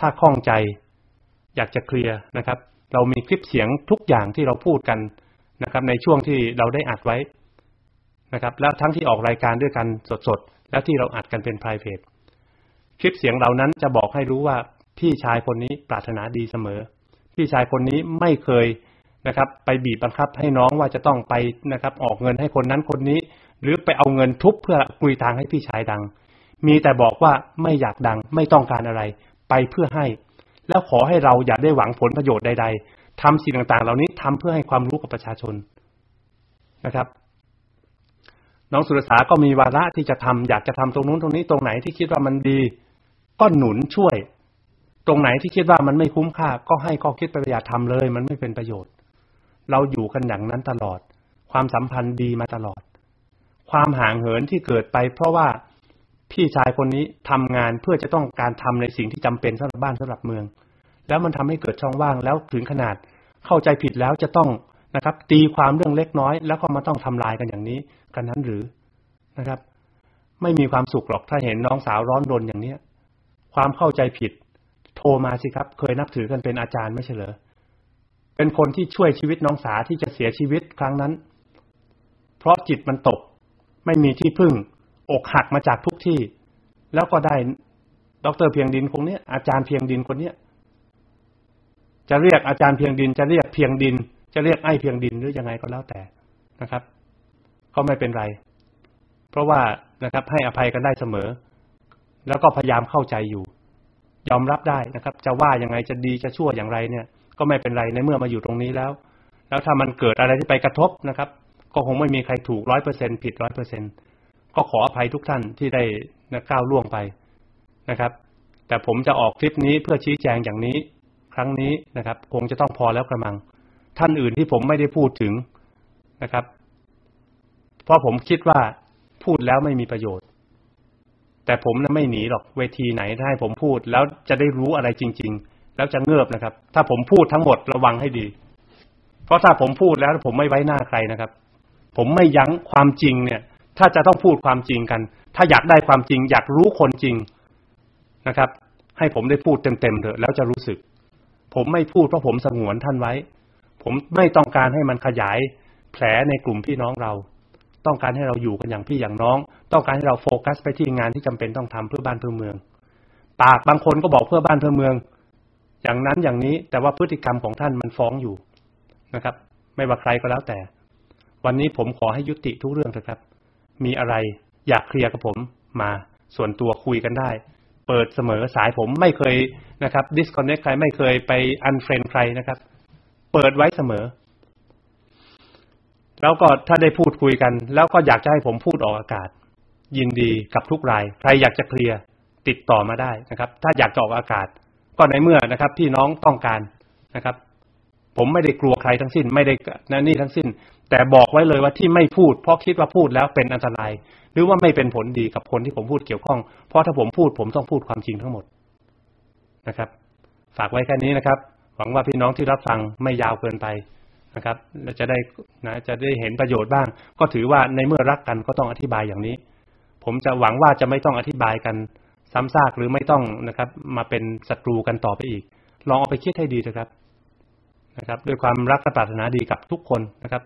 ถ้าข้องใจอยากจะเคลียร์นะครับเรามีคลิปเสียงทุกอย่างที่เราพูดกันนะครับในช่วงที่เราได้อัดไว้นะครับแล้วทั้งที่ออกรายการด้วยกันสดๆและที่เราอัดกันเป็น private คลิปเสียงเหล่านั้นจะบอกให้รู้ว่าพี่ชายคนนี้ปรารถนาดีเสมอพี่ชายคนนี้ไม่เคยนะครับไปบีบบังคับให้น้องว่าจะต้องไปนะครับออกเงินให้คนนั้นคนนี้หรือไปเอาเงินทุบเพื่อกุยทางให้พี่ชายดังมีแต่บอกว่าไม่อยากดังไม่ต้องการอะไรไปเพื่อให้แล้วขอให้เราอย่าได้หวังผลประโยชน์ใดๆทำสิ่งต่างๆเหล่านี้ทำเพื่อให้ความรู้กับประชาชนนะครับน้องสุรศาก็มีวาระที่จะทำอยากจะทำตรงนู้นตรงนี้ตรงไหนที่คิดว่ามันดีก็หนุนช่วยตรงไหนที่คิดว่ามันไม่คุ้มค่าก็ให้ก็คิดไปอย่าทำเลยมันไม่เป็นประโยชน์เราอยู่กันอย่างนั้นตลอดความสัมพันธ์ดีมาตลอดความห่างเหินที่เกิดไปเพราะว่าพี่ชายคนนี้ทำงานเพื่อจะต้องการทำในสิ่งที่จำเป็นสำหรับบ้านสำหรับเมืองแล้วมันทำให้เกิดช่องว่างแล้วถึงขนาดเข้าใจผิดแล้วจะต้องนะครับตีความเรื่องเล็กน้อยแล้วก็มาต้องทำลายกันอย่างนี้กันนั้นหรือนะครับไม่มีความสุขหรอกถ้าเห็นน้องสาวร้อนรนอย่างเนี้ยความเข้าใจผิดโทรมาสิครับเคยนับถือกันเป็นอาจารย์ไม่ใช่เหรอเป็นคนที่ช่วยชีวิตน้องสาที่จะเสียชีวิตครั้งนั้นเพราะจิตมันตกไม่มีที่พึ่งอกหักมาจากทุกที่แล้วก็ได้ดร.เพียงดินคนนี้อาจารย์เพียงดินคนนี้จะเรียกอาจารย์เพียงดินจะเรียกเพียงดินจะเรียกไอ้เพียงดินหรือยังไงก็แล้วแต่นะครับก็ไม่เป็นไรเพราะว่านะครับให้อภัยกันได้เสมอแล้วก็พยายามเข้าใจอยู่ยอมรับได้นะครับจะว่ายังไงจะดีจะชั่วอย่างไรเนี่ยก็ไม่เป็นไรในเมื่อมาอยู่ตรงนี้แล้วถ้ามันเกิดอะไรที่ไปกระทบนะครับก็คงไม่มีใครถูก 100% ผิด 100%ก็ขออภัยทุกท่านที่ได้ก้าวล่วงไปนะครับแต่ผมจะออกคลิปนี้เพื่อชี้แจงอย่างนี้ครั้งนี้นะครับคงจะต้องพอแล้วกระมังท่านอื่นที่ผมไม่ได้พูดถึงนะครับเพราะผมคิดว่าพูดแล้วไม่มีประโยชน์แต่ผมไม่หนีหรอกเวทีไหนถ้าให้ผมพูดแล้วจะได้รู้อะไรจริงๆแล้วจะเงือบนะครับถ้าผมพูดทั้งหมดระวังให้ดีเพราะถ้าผมพูดแล้วผมไม่ไว้หน้าใครนะครับผมไม่ยั้งความจริงเนี่ยถ้าจะต้องพูดความจริงกันถ้าอยากได้ความจริงอยากรู้คนจริงนะครับให้ผมได้พูดเต็มๆเถอะแล้วจะรู้สึกผมไม่พูดเพราะผมสงวนท่านไว้ผมไม่ต้องการให้มันขยายแผลในกลุ่มพี่น้องเรา ต้องการให้เราอยู่กันอย่างพี่อย่างน้องต้องการให้เราโฟกัสไปที่งานที่จำเป็นต้องทำเพื่อบ้านเพื่อเมืองปากบางคนก็บอกเพื่อบ้านเพื่อเมืองอย่างนั้นอย่างนี้แต่ว่าพฤติกรรมของท่านมันฟ้องอยู่นะครับไม่ว่าใครก็แล้วแต่วันนี้ผมขอให้ยุติทุกเรื่องเถอะครับมีอะไรอยากเคลียร์กับผมมาส่วนตัวคุยกันได้เปิดเสมอสายผมไม่เคยนะครับ disconnect ใครไม่เคยไป unfriend ใครนะครับเปิดไว้เสมอแล้วก็ถ้าได้พูดคุยกันแล้วก็อยากจะให้ผมพูดออกอากาศยินดีกับทุกรายใครอยากจะเคลียร์ติดต่อมาได้นะครับถ้าอยากจะออกอากาศก็ในเมื่อนะครับพี่น้องต้องการนะครับผมไม่ได้กลัวใครทั้งสิ้นไม่ได้นั่นนี่ทั้งสิ้นแต่บอกไว้เลยว่าที่ไม่พูดเพราะคิดว่าพูดแล้วเป็นอันตรายหรือว่าไม่เป็นผลดีกับคนที่ผมพูดเกี่ยวข้องเพราะถ้าผมพูดผมต้องพูดความจริงทั้งหมดนะครับฝากไว้แค่นี้นะครับหวังว่าพี่น้องที่รับฟังไม่ยาวเกินไปนะครับเราจะได้เห็นประโยชน์บ้างก็ถือว่าในเมื่อรักกันก็ต้องอธิบายอย่างนี้ผมจะหวังว่าจะไม่ต้องอธิบายกันซ้ำซากหรือไม่ต้องนะครับมาเป็นศัตรูกันต่อไปอีกลองเอาไปคิดให้ดีนะครับด้วยความรักและปรารถนาดีกับทุกคนนะครับ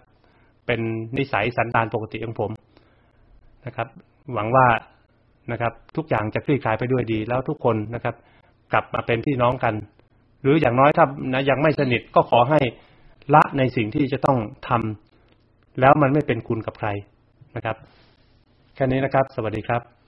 เป็นนิสัยสันดานปกติของผมนะครับหวังว่านะครับทุกอย่างจะคลี่คลายไปด้วยดีแล้วทุกคนนะครับกลับมาเป็นพี่น้องกันหรืออย่างน้อยถ้ายังไม่สนิทก็ขอให้ละในสิ่งที่จะต้องทำแล้วมันไม่เป็นคุณกับใครนะครับแค่นี้นะครับสวัสดีครับ